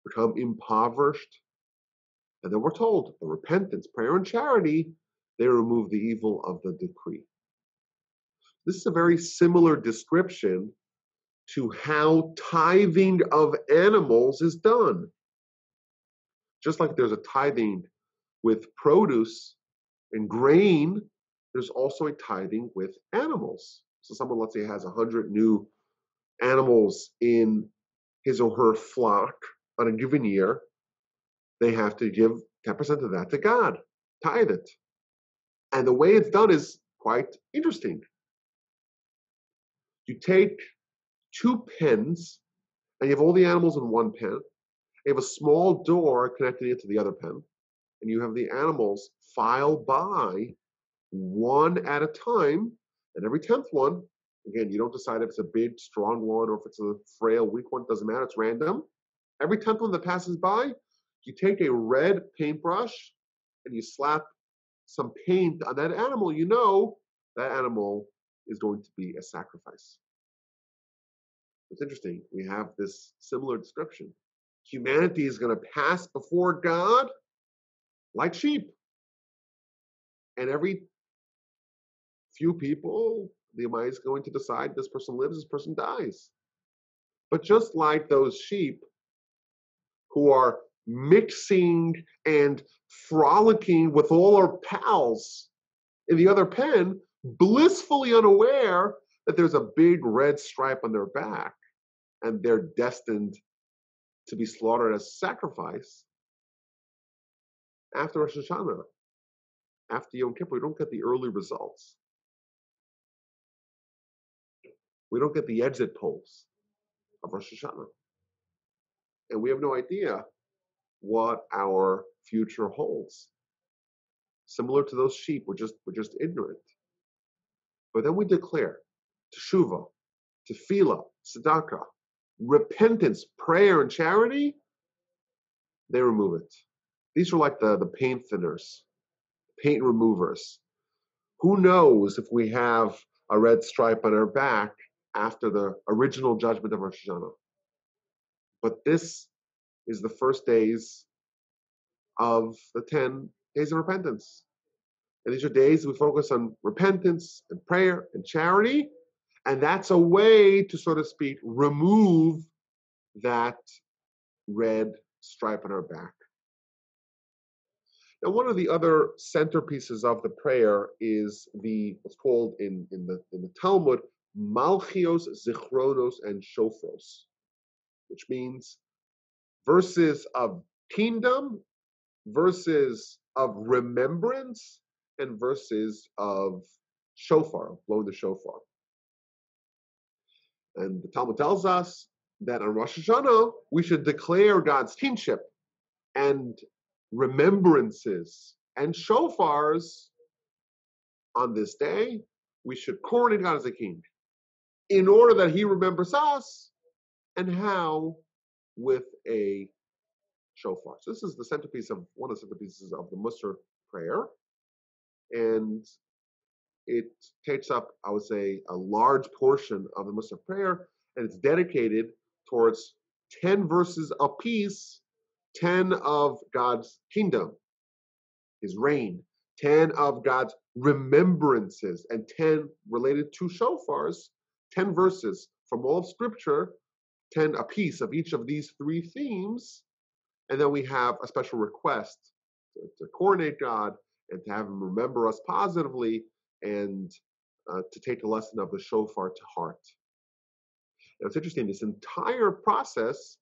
become impoverished. And then we're told the repentance, prayer, and charity, they remove the evil of the decree. This is a very similar description to how tithing of animals is done. Just like there's a tithing with produce and grain, there's also a tithing with animals. So someone, let's say, has 100 new animals in his or her flock on a given year. They have to give 10% of that to God, tithe it. And the way it's done is quite interesting. You take two pens, and you have all the animals in one pen. You have a small door connecting it to the other pen, and you have the animals file by one at a time, and every 10th one, again, you don't decide if it's a big, strong one or if it's a frail, weak one, doesn't matter, it's random. Every 10th one that passes by, you take a red paintbrush and you slap some paint on that animal. You know that animal is going to be a sacrifice. It's interesting. We have this similar description. Humanity is going to pass before God like sheep. And every few people, the Almighty is going to decide this person lives, this person dies. But just like those sheep who are mixing and frolicking with all our pals in the other pen, blissfully unaware that there's a big red stripe on their back and they're destined to be slaughtered as sacrifice. After Rosh Hashanah, after Yom Kippur, we don't get the early results. We don't get the exit polls of Rosh Hashanah. And we have no idea what our future holds. Similar to those sheep, we're just ignorant. But then we declare teshuva, tefillah, tzedakah, repentance, prayer, and charity. They remove it. These are like the paint thinners, paint removers. Who knows if we have a red stripe on our back after the original judgment of Rosh Hashanah? But this is the first days of the 10 days of repentance. And these are days we focus on repentance and prayer and charity. And that's a way to, so to speak, remove that red stripe on our back. Now, one of the other centerpieces of the prayer is what's called in the Talmud, Malchios, Zichronos, and Shofros, which means verses of kingdom, verses of remembrance, and verses of shofar, blowing the shofar. And the Talmud tells us that on Rosh Hashanah, we should declare God's kingship, and remembrances and shofars on this day, we should coronate God as a king in order that he remembers us. And how? With a shofar. So this is the centerpiece of one of the centerpieces of the Musar prayer. And it takes up, I would say, a large portion of the Musar prayer, and it's dedicated towards 10 verses apiece, 10 of God's kingdom, his reign, 10 of God's remembrances, and 10 related to shofars, 10 verses from all of Scripture, 10 apiece of each of these three themes. And then we have a special request to coronate God and to have him remember us positively, and to take the lesson of the shofar to heart. Now, it's interesting, this entire process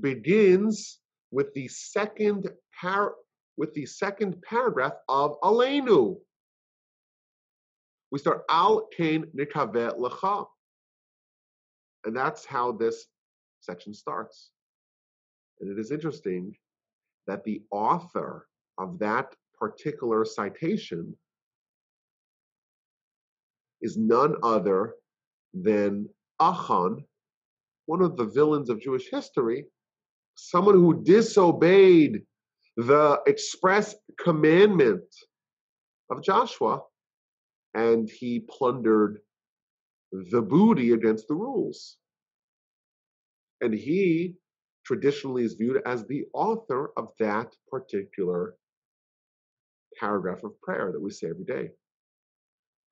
begins with the second paragraph of Aleinu. We start Al Kain Nikaveh Lecha, and that's how this section starts. And it is interesting that the author of that particular citation is none other than Achan, one of the villains of Jewish history, someone who disobeyed the express commandment of Joshua, and he plundered the booty against the rules. And he traditionally is viewed as the author of that particular paragraph of prayer that we say every day.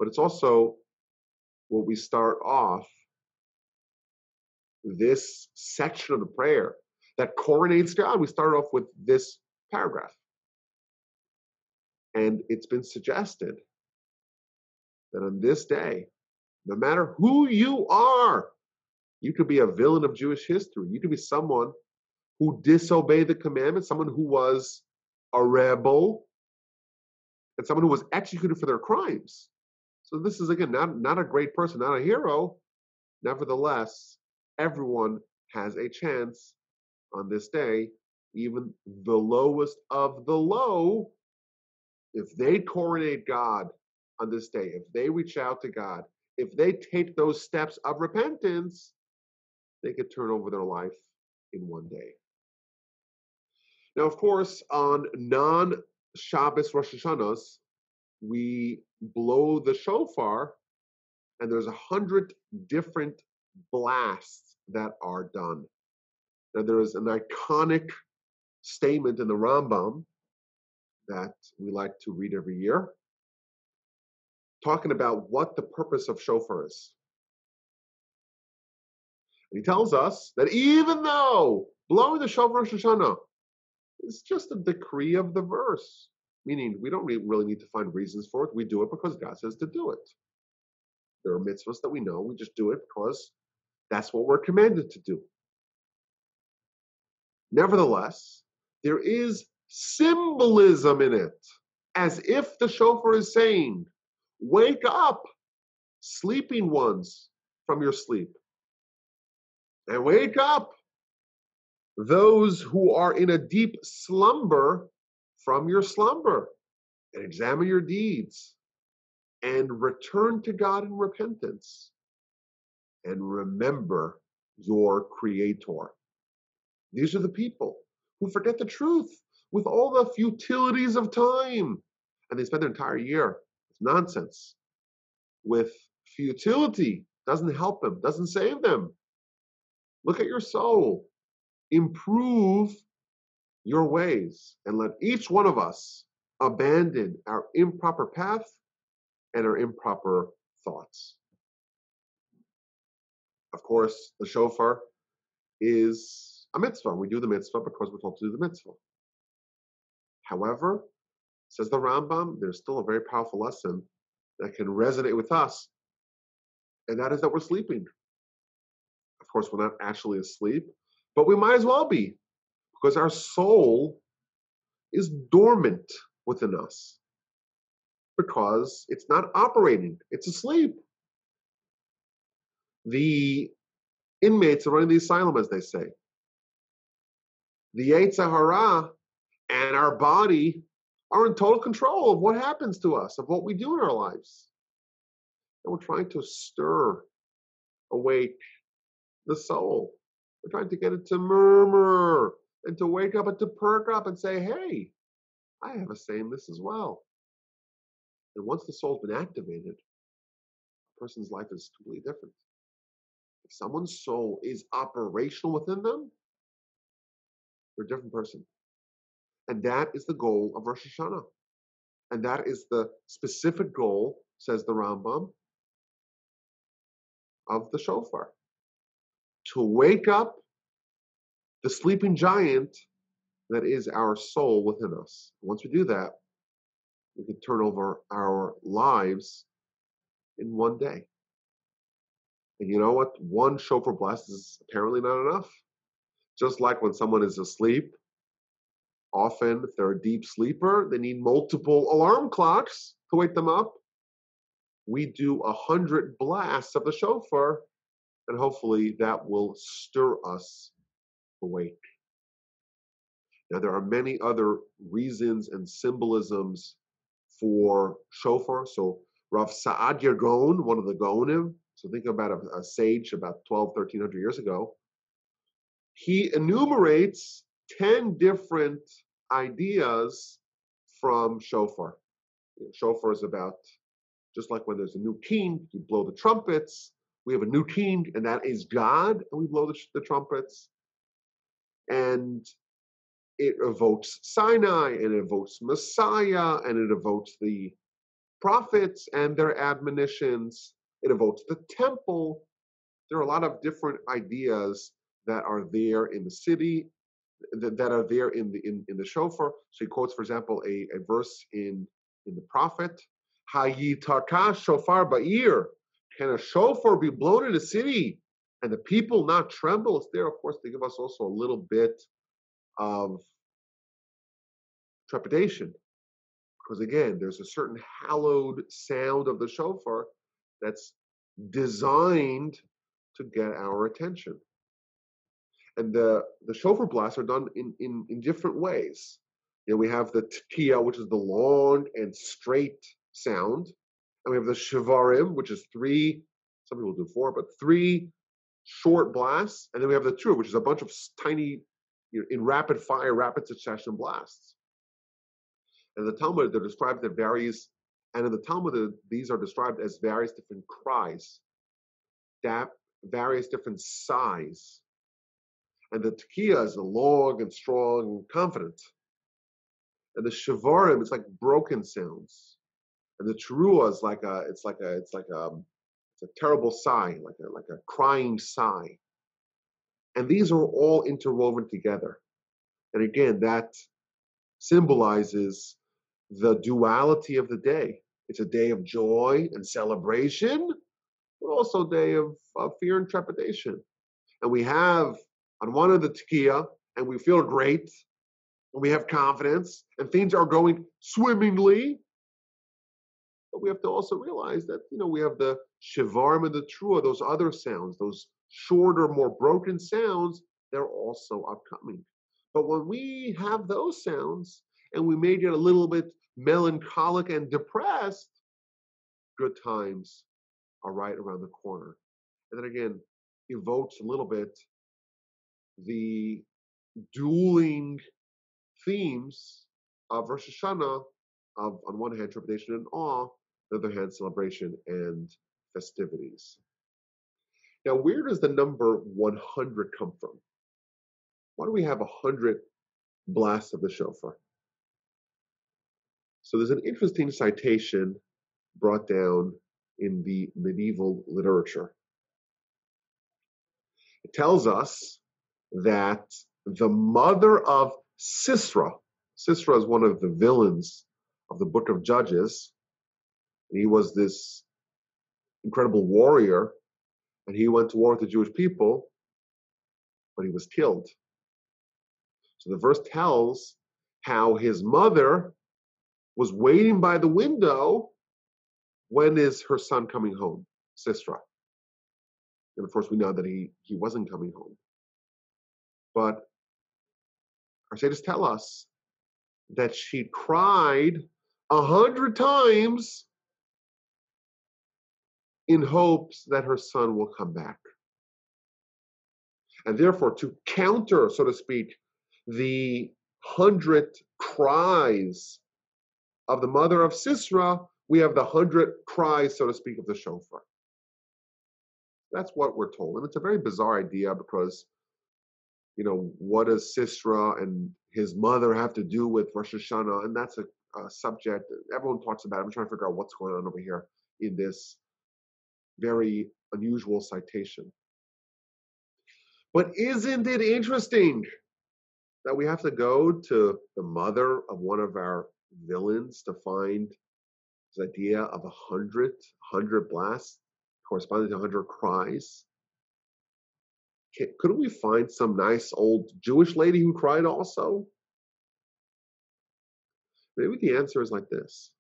But it's also what we start off this section of the prayer that coronates God. We start off with this paragraph. And it's been suggested that on this day, no matter who you are, you could be a villain of Jewish history. You could be someone who disobeyed the commandments, someone who was a rebel, and someone who was executed for their crimes. So this is, again, not a great person, not a hero. Nevertheless, everyone has a chance on this day, even the lowest of the low. If they coronate God on this day, if they reach out to God, if they take those steps of repentance, they could turn over their life in one day. Now, of course, on non-Shabbos Rosh Hashanahs, we blow the shofar, and there's 100 different blasts that are done. Now, there is an iconic statement in the Rambam that we like to read every year, talking about what the purpose of shofar is. And he tells us that even though blowing the shofar Rosh Hashanah is just a decree of the verse, meaning we don't really need to find reasons for it. We do it because God says to do it. There are mitzvahs that we know. We just do it because that's what we're commanded to do. Nevertheless, there is symbolism in it, as if the shofar is saying, wake up, sleeping ones, from your sleep. And wake up, those who are in a deep slumber, from your slumber. And examine your deeds. And return to God in repentance. And remember your Creator. These are the people who forget the truth with all the futilities of time. And they spend their entire year with nonsense, with futility. Doesn't help them, doesn't save them. Look at your soul. Improve your ways. And let each one of us abandon our improper path and our improper thoughts. Of course, the shofar is a mitzvah. We do the mitzvah because we're told to do the mitzvah. However, says the Rambam, there's still a very powerful lesson that can resonate with us, and that is that we're sleeping. Of course, we're not actually asleep, but we might as well be, because our soul is dormant within us, because it's not operating, it's asleep. The inmates are running the asylum, as they say. The Yetzer Hara and our body are in total control of what happens to us, of what we do in our lives. And we're trying to stir awake the soul. We're trying to get it to murmur and to wake up and to perk up and say, hey, I have a say in this as well. And once the soul's been activated, a person's life is completely different. If someone's soul is operational within them, they're a different person. And that is the goal of Rosh Hashanah. And that is the specific goal, says the Rambam, of the shofar. To wake up the sleeping giant that is our soul within us. Once we do that, we can turn over our lives in one day. And you know what? One shofar blast is apparently not enough. Just like when someone is asleep, often, if they're a deep sleeper, they need multiple alarm clocks to wake them up. We do 100 blasts of the shofar, and hopefully that will stir us awake. Now, there are many other reasons and symbolisms for shofar. So, Rav Saadia Gaon, one of the Gaonim, so think about a sage about 1,300 years ago, he enumerates 10 different ideas from shofar. Shofar is about, just like when there's a new king, you blow the trumpets. We have a new king, and that is God, and we blow the trumpets. And it evokes Sinai, and it evokes Messiah, and it evokes the prophets and their admonitions. It evokes the temple. There are a lot of different ideas that are there in the city that are there in the shofar. So he quotes, for example, a verse in the Prophet, "Hayitaka shofar ba'ir." Can a shofar be blown in a city and the people not tremble? It's there, of course, to give us also a little bit of trepidation, because again, there's a certain hallowed sound of the shofar that's designed to get our attention. And the shofar blasts are done in different ways. You know, we have the tikkia, which is the long and straight sound, and we have the shivarim, which is three, some people do four, but three short blasts, and then we have the true, which is a bunch of tiny, in rapid fire, rapid succession blasts. And the Talmud, they're described at various, and in the Talmud, these are described as various different cries, various different sighs. And the tikkia is long and strong and confident. And the shivarim, it's like broken sounds. And the teruah is like a terrible sigh, like a crying sigh. And these are all interwoven together. And again, that symbolizes the duality of the day. It's a day of joy and celebration, but also a day of fear and trepidation. And we have on one of the tikkia, and we feel great, and we have confidence, and things are going swimmingly. But we have to also realize that, we have the shivarim and the teruah, those other sounds, those shorter, more broken sounds, they're also upcoming. But when we have those sounds and we may get a little bit melancholic and depressed, good times are right around the corner. And then again, evokes a little bit the dueling themes of Rosh Hashanah, of, on one hand, trepidation and awe, on the other hand, celebration and festivities. Now, where does the number 100 come from? Why do we have 100 blasts of the shofar? So there's an interesting citation brought down in the medieval literature. It tells us that the mother of Sisera, Sisera is one of the villains of the Book of Judges, and he was this incredible warrior, and he went to war with the Jewish people, but he was killed. So the verse tells how his mother was waiting by the window. When is her son coming home? Sisera. And of course, we know that he wasn't coming home. But our sages tell us that she cried 100 times in hopes that her son will come back. And therefore, to counter, so to speak, the 100 cries of the mother of Sisera, we have the 100 cries, so to speak, of the shofar. That's what we're told. And it's a very bizarre idea because, what does Sisera and his mother have to do with Rosh Hashanah? And that's a subject everyone talks about. I'm trying to figure out what's going on over here in this very unusual citation. But isn't it interesting that we have to go to the mother of one of our villains to find this idea of 100 blasts corresponding to 100 cries? Couldn't we find some nice old Jewish lady who cried also? Maybe the answer is like this.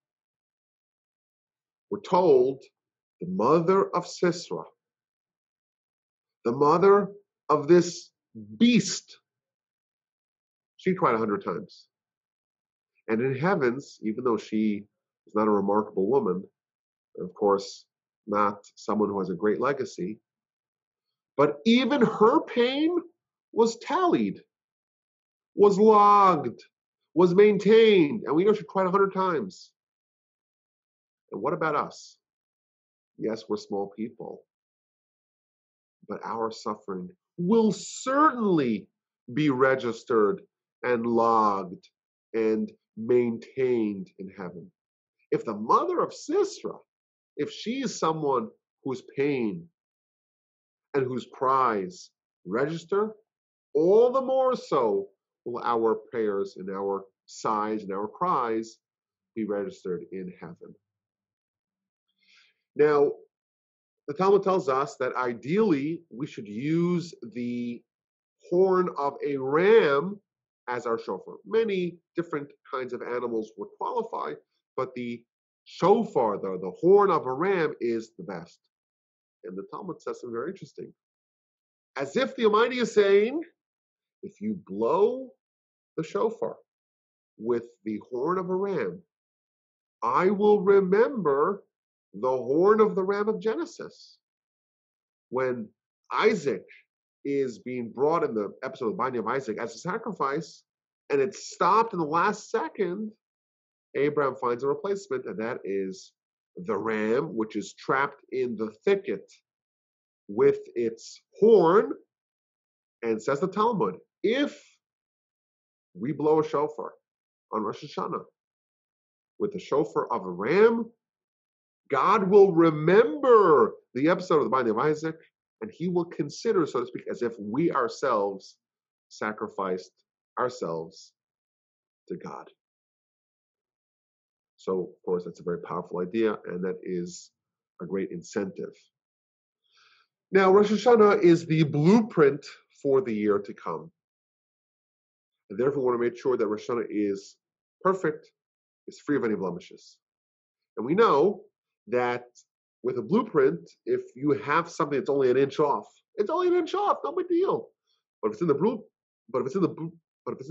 We're told the mother of Sisera, the mother of this beast, she cried 100 times. And in heavens, even though she is not a remarkable woman, and of course, not someone who has a great legacy, but even her pain was tallied, was logged, was maintained. And we know she cried 100 times. And what about us? Yes, we're small people, but our suffering will certainly be registered and logged and maintained in heaven. If the mother of Sisera, if she is someone whose pain and whose cries register, all the more so our prayers and our sighs and our cries be registered in heaven. Now, the Talmud tells us that ideally we should use the horn of a ram as our shofar. Many different kinds of animals would qualify, but the shofar, the horn of a ram, is the best. And the Talmud says something very interesting. As if the Almighty is saying, if you blow the shofar with the horn of a ram, I will remember the horn of the ram of Genesis. When Isaac is being brought in the episode of the Binding of Isaac as a sacrifice, and it's stopped in the last second, Abraham finds a replacement, and that is the ram, which is trapped in the thicket with its horn. And says the Talmud, if we blow a shofar on Rosh Hashanah with the shofar of a ram, God will remember the episode of the Binding of Isaac, and he will consider, so to speak, as if we ourselves sacrificed ourselves to God. So, of course, that's a very powerful idea, and that is a great incentive. Now, Rosh Hashanah is the blueprint for the year to come. And therefore, we want to make sure that Rosh Hashanah is perfect, is free of any blemishes. And we know that with a blueprint, if you have something that's only an inch off, it's only an inch off, no big deal. But if it's in the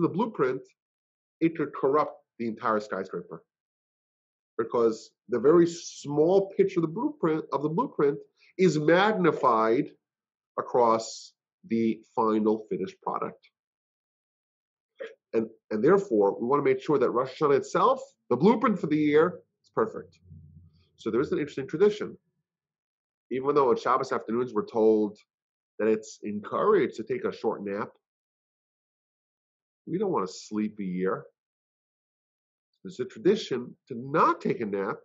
blueprint, it could corrupt the entire skyscraper, because the very small pitch of the blueprint is magnified across the final finished product. And therefore, we want to make sure that Rosh Hashanah itself, the blueprint for the year, is perfect. So there is an interesting tradition. Even though on Shabbos afternoons we're told that it's encouraged to take a short nap, we don't want to sleep a year. There's a tradition to not take a nap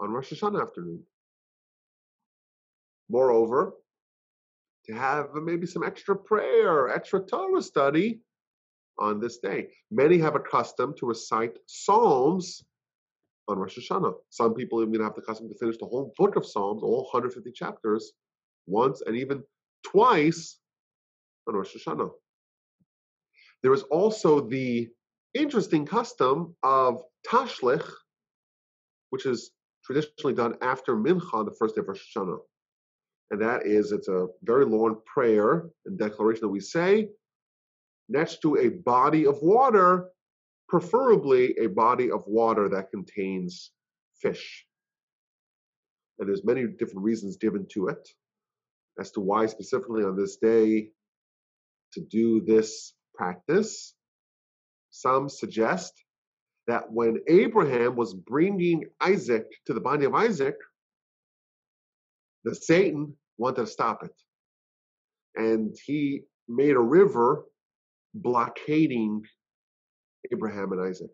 on Rosh Hashanah afternoon. Moreover, to have maybe some extra prayer, extra Torah study on this day. Many have a custom to recite Psalms on Rosh Hashanah. Some people even have the custom to finish the whole book of Psalms, all 150 chapters, once and even twice on Rosh Hashanah. There is also the interesting custom of Tashlich, which is traditionally done after Mincha on the first day of Rosh Hashanah. And that is, it's a very long prayer and declaration that we say next to a body of water, preferably a body of water that contains fish. And there's many different reasons given to it as to why specifically on this day to do this practice. Some suggest that when Abraham was bringing Isaac to the Binding of Isaac, the Satan wanted to stop it. And he made a river blockading Abraham and Isaac.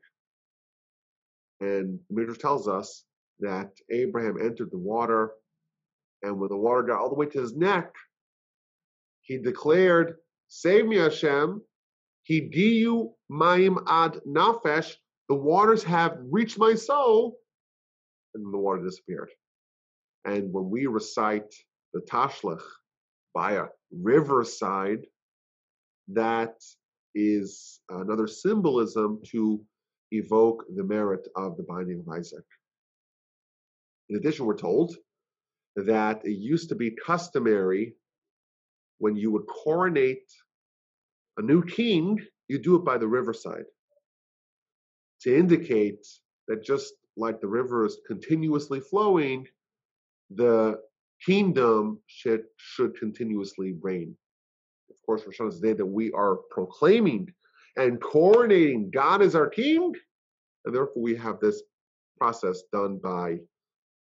And the Midrash tells us that Abraham entered the water, and when the water got all the way to his neck, he declared, "Save me, Hashem, hidiyu ma'im ad nafesh, the waters have reached my soul," and the water disappeared. And when we recite the Tashlich by a riverside, that is another symbolism to evoke the merit of the Binding of Isaac. In addition, we're told that it used to be customary when you would coronate a new king, you do it by the riverside to indicate that just like the river is continuously flowing, the kingdom should continuously reign. Of course, Rosh Hashanah is the day that we are proclaiming and coronating God as our king, and therefore we have this process done by a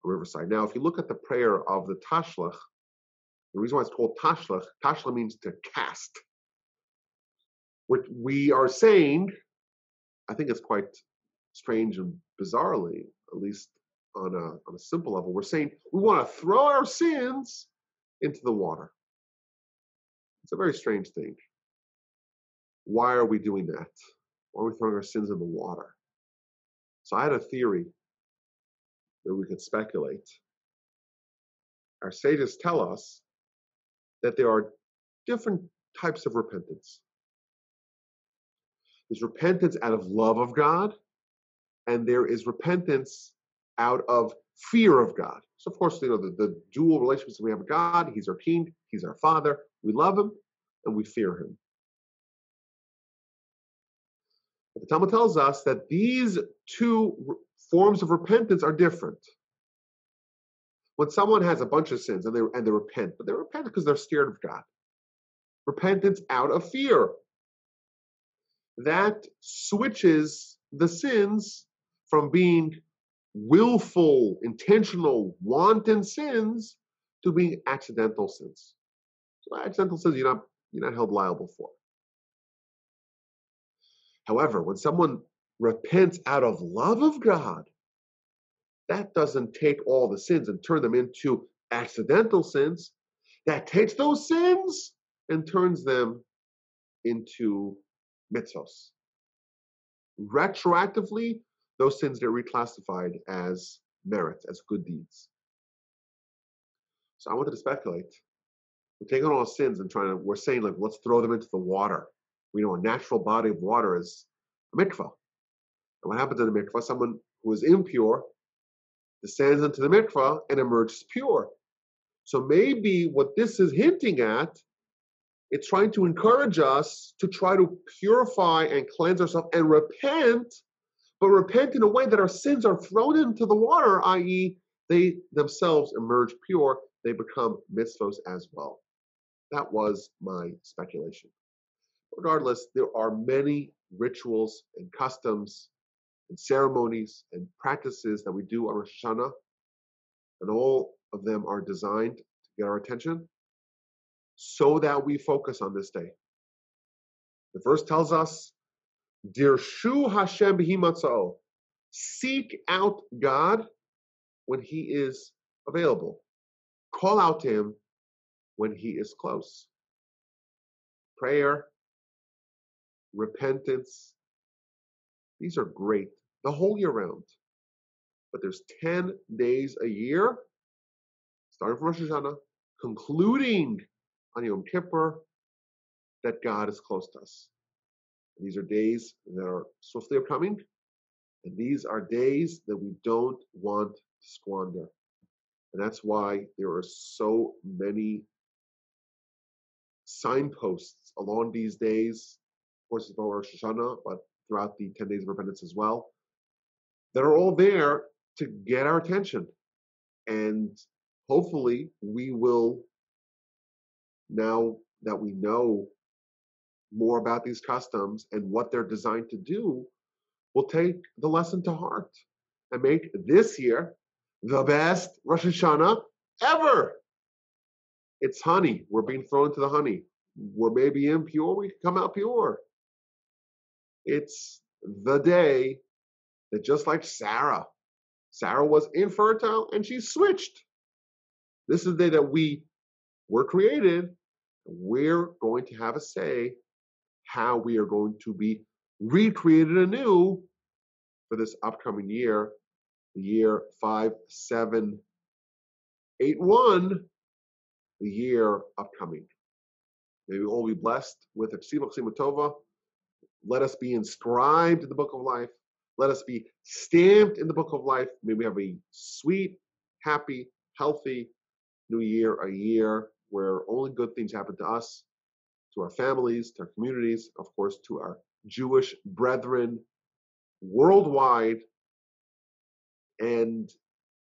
riverside. Now, if you look at the prayer of the Tashlich, the reason why it's called Tashlich, Tashlich means to cast. What we are saying, I think it's quite strange and bizarrely, at least on a simple level, we're saying we want to throw our sins into the water. It's a very strange thing. Why are we doing that? Why are we throwing our sins in the water? So I had a theory that we could speculate. Our sages tell us that there are different types of repentance. There's repentance out of love of God, and there is repentance out of fear of God. So, of course, you know, the dual relationships we have with God. He's our king, he's our father. We love him, and we fear him. But the Talmud tells us that these two forms of repentance are different. When someone has a bunch of sins and they repent, but they repent because they're scared of God. Repentance out of fear. That switches the sins from being willful, intentional, wanton sins to being accidental sins. So accidental sins you're not held liable for. However, when someone repents out of love of God, that doesn't take all the sins and turn them into accidental sins. That takes those sins and turns them into mitzvos. Retroactively, those sins get reclassified as merits, as good deeds. So I wanted to speculate. We're taking all sins and we're saying, like, let's throw them into the water. We know a natural body of water is a mikvah. And what happens in a mikvah? Someone who is impure descends into the mikvah and emerges pure. So maybe what this is hinting at, it's trying to encourage us to try to purify and cleanse ourselves and repent, but repent in a way that our sins are thrown into the water, i.e., they themselves emerge pure, they become mitzvos as well. That was my speculation. Regardless, there are many rituals and customs and ceremonies and practices that we do on Rosh Hashanah, and all of them are designed to get our attention so that we focus on this day. The verse tells us, Dirshu Hashem b'himatzao, seek out God when he is available. Call out to him when he is close. Prayer, repentance, these are great the whole year round. But there's 10 days a year, starting from Rosh Hashanah, concluding on Yom Kippur, that God is close to us. And these are days that are swiftly upcoming, and these are days that we don't want to squander. And that's why there are so many signposts along these days, of course, about Rosh Hashanah, but throughout the 10 days of repentance as well, that are all there to get our attention. And hopefully we will, now that we know more about these customs and what they're designed to do, we'll take the lesson to heart and make this year the best Rosh Hashanah ever. It's honey. We're being thrown to the honey. We're maybe impure. We can come out pure. It's the day that, just like Sarah was infertile and she switched. This is the day that we were created. We're going to have a say how we are going to be recreated anew for this upcoming year, the year 5781, the year upcoming. May we all be blessed with Ksiva Ksima Tova. Let us be inscribed in the book of life. Let us be stamped in the book of life. May we have a sweet, happy, healthy new year, a year where only good things happen to us, to our families, to our communities, of course, to our Jewish brethren worldwide. And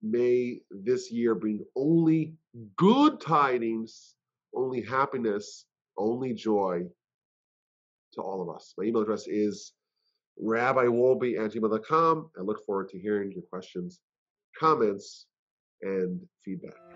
may this year bring only good tidings, only happiness, only joy to all of us. My email address is rabbiwolbe@gmail.com. I look forward to hearing your questions, comments, and feedback.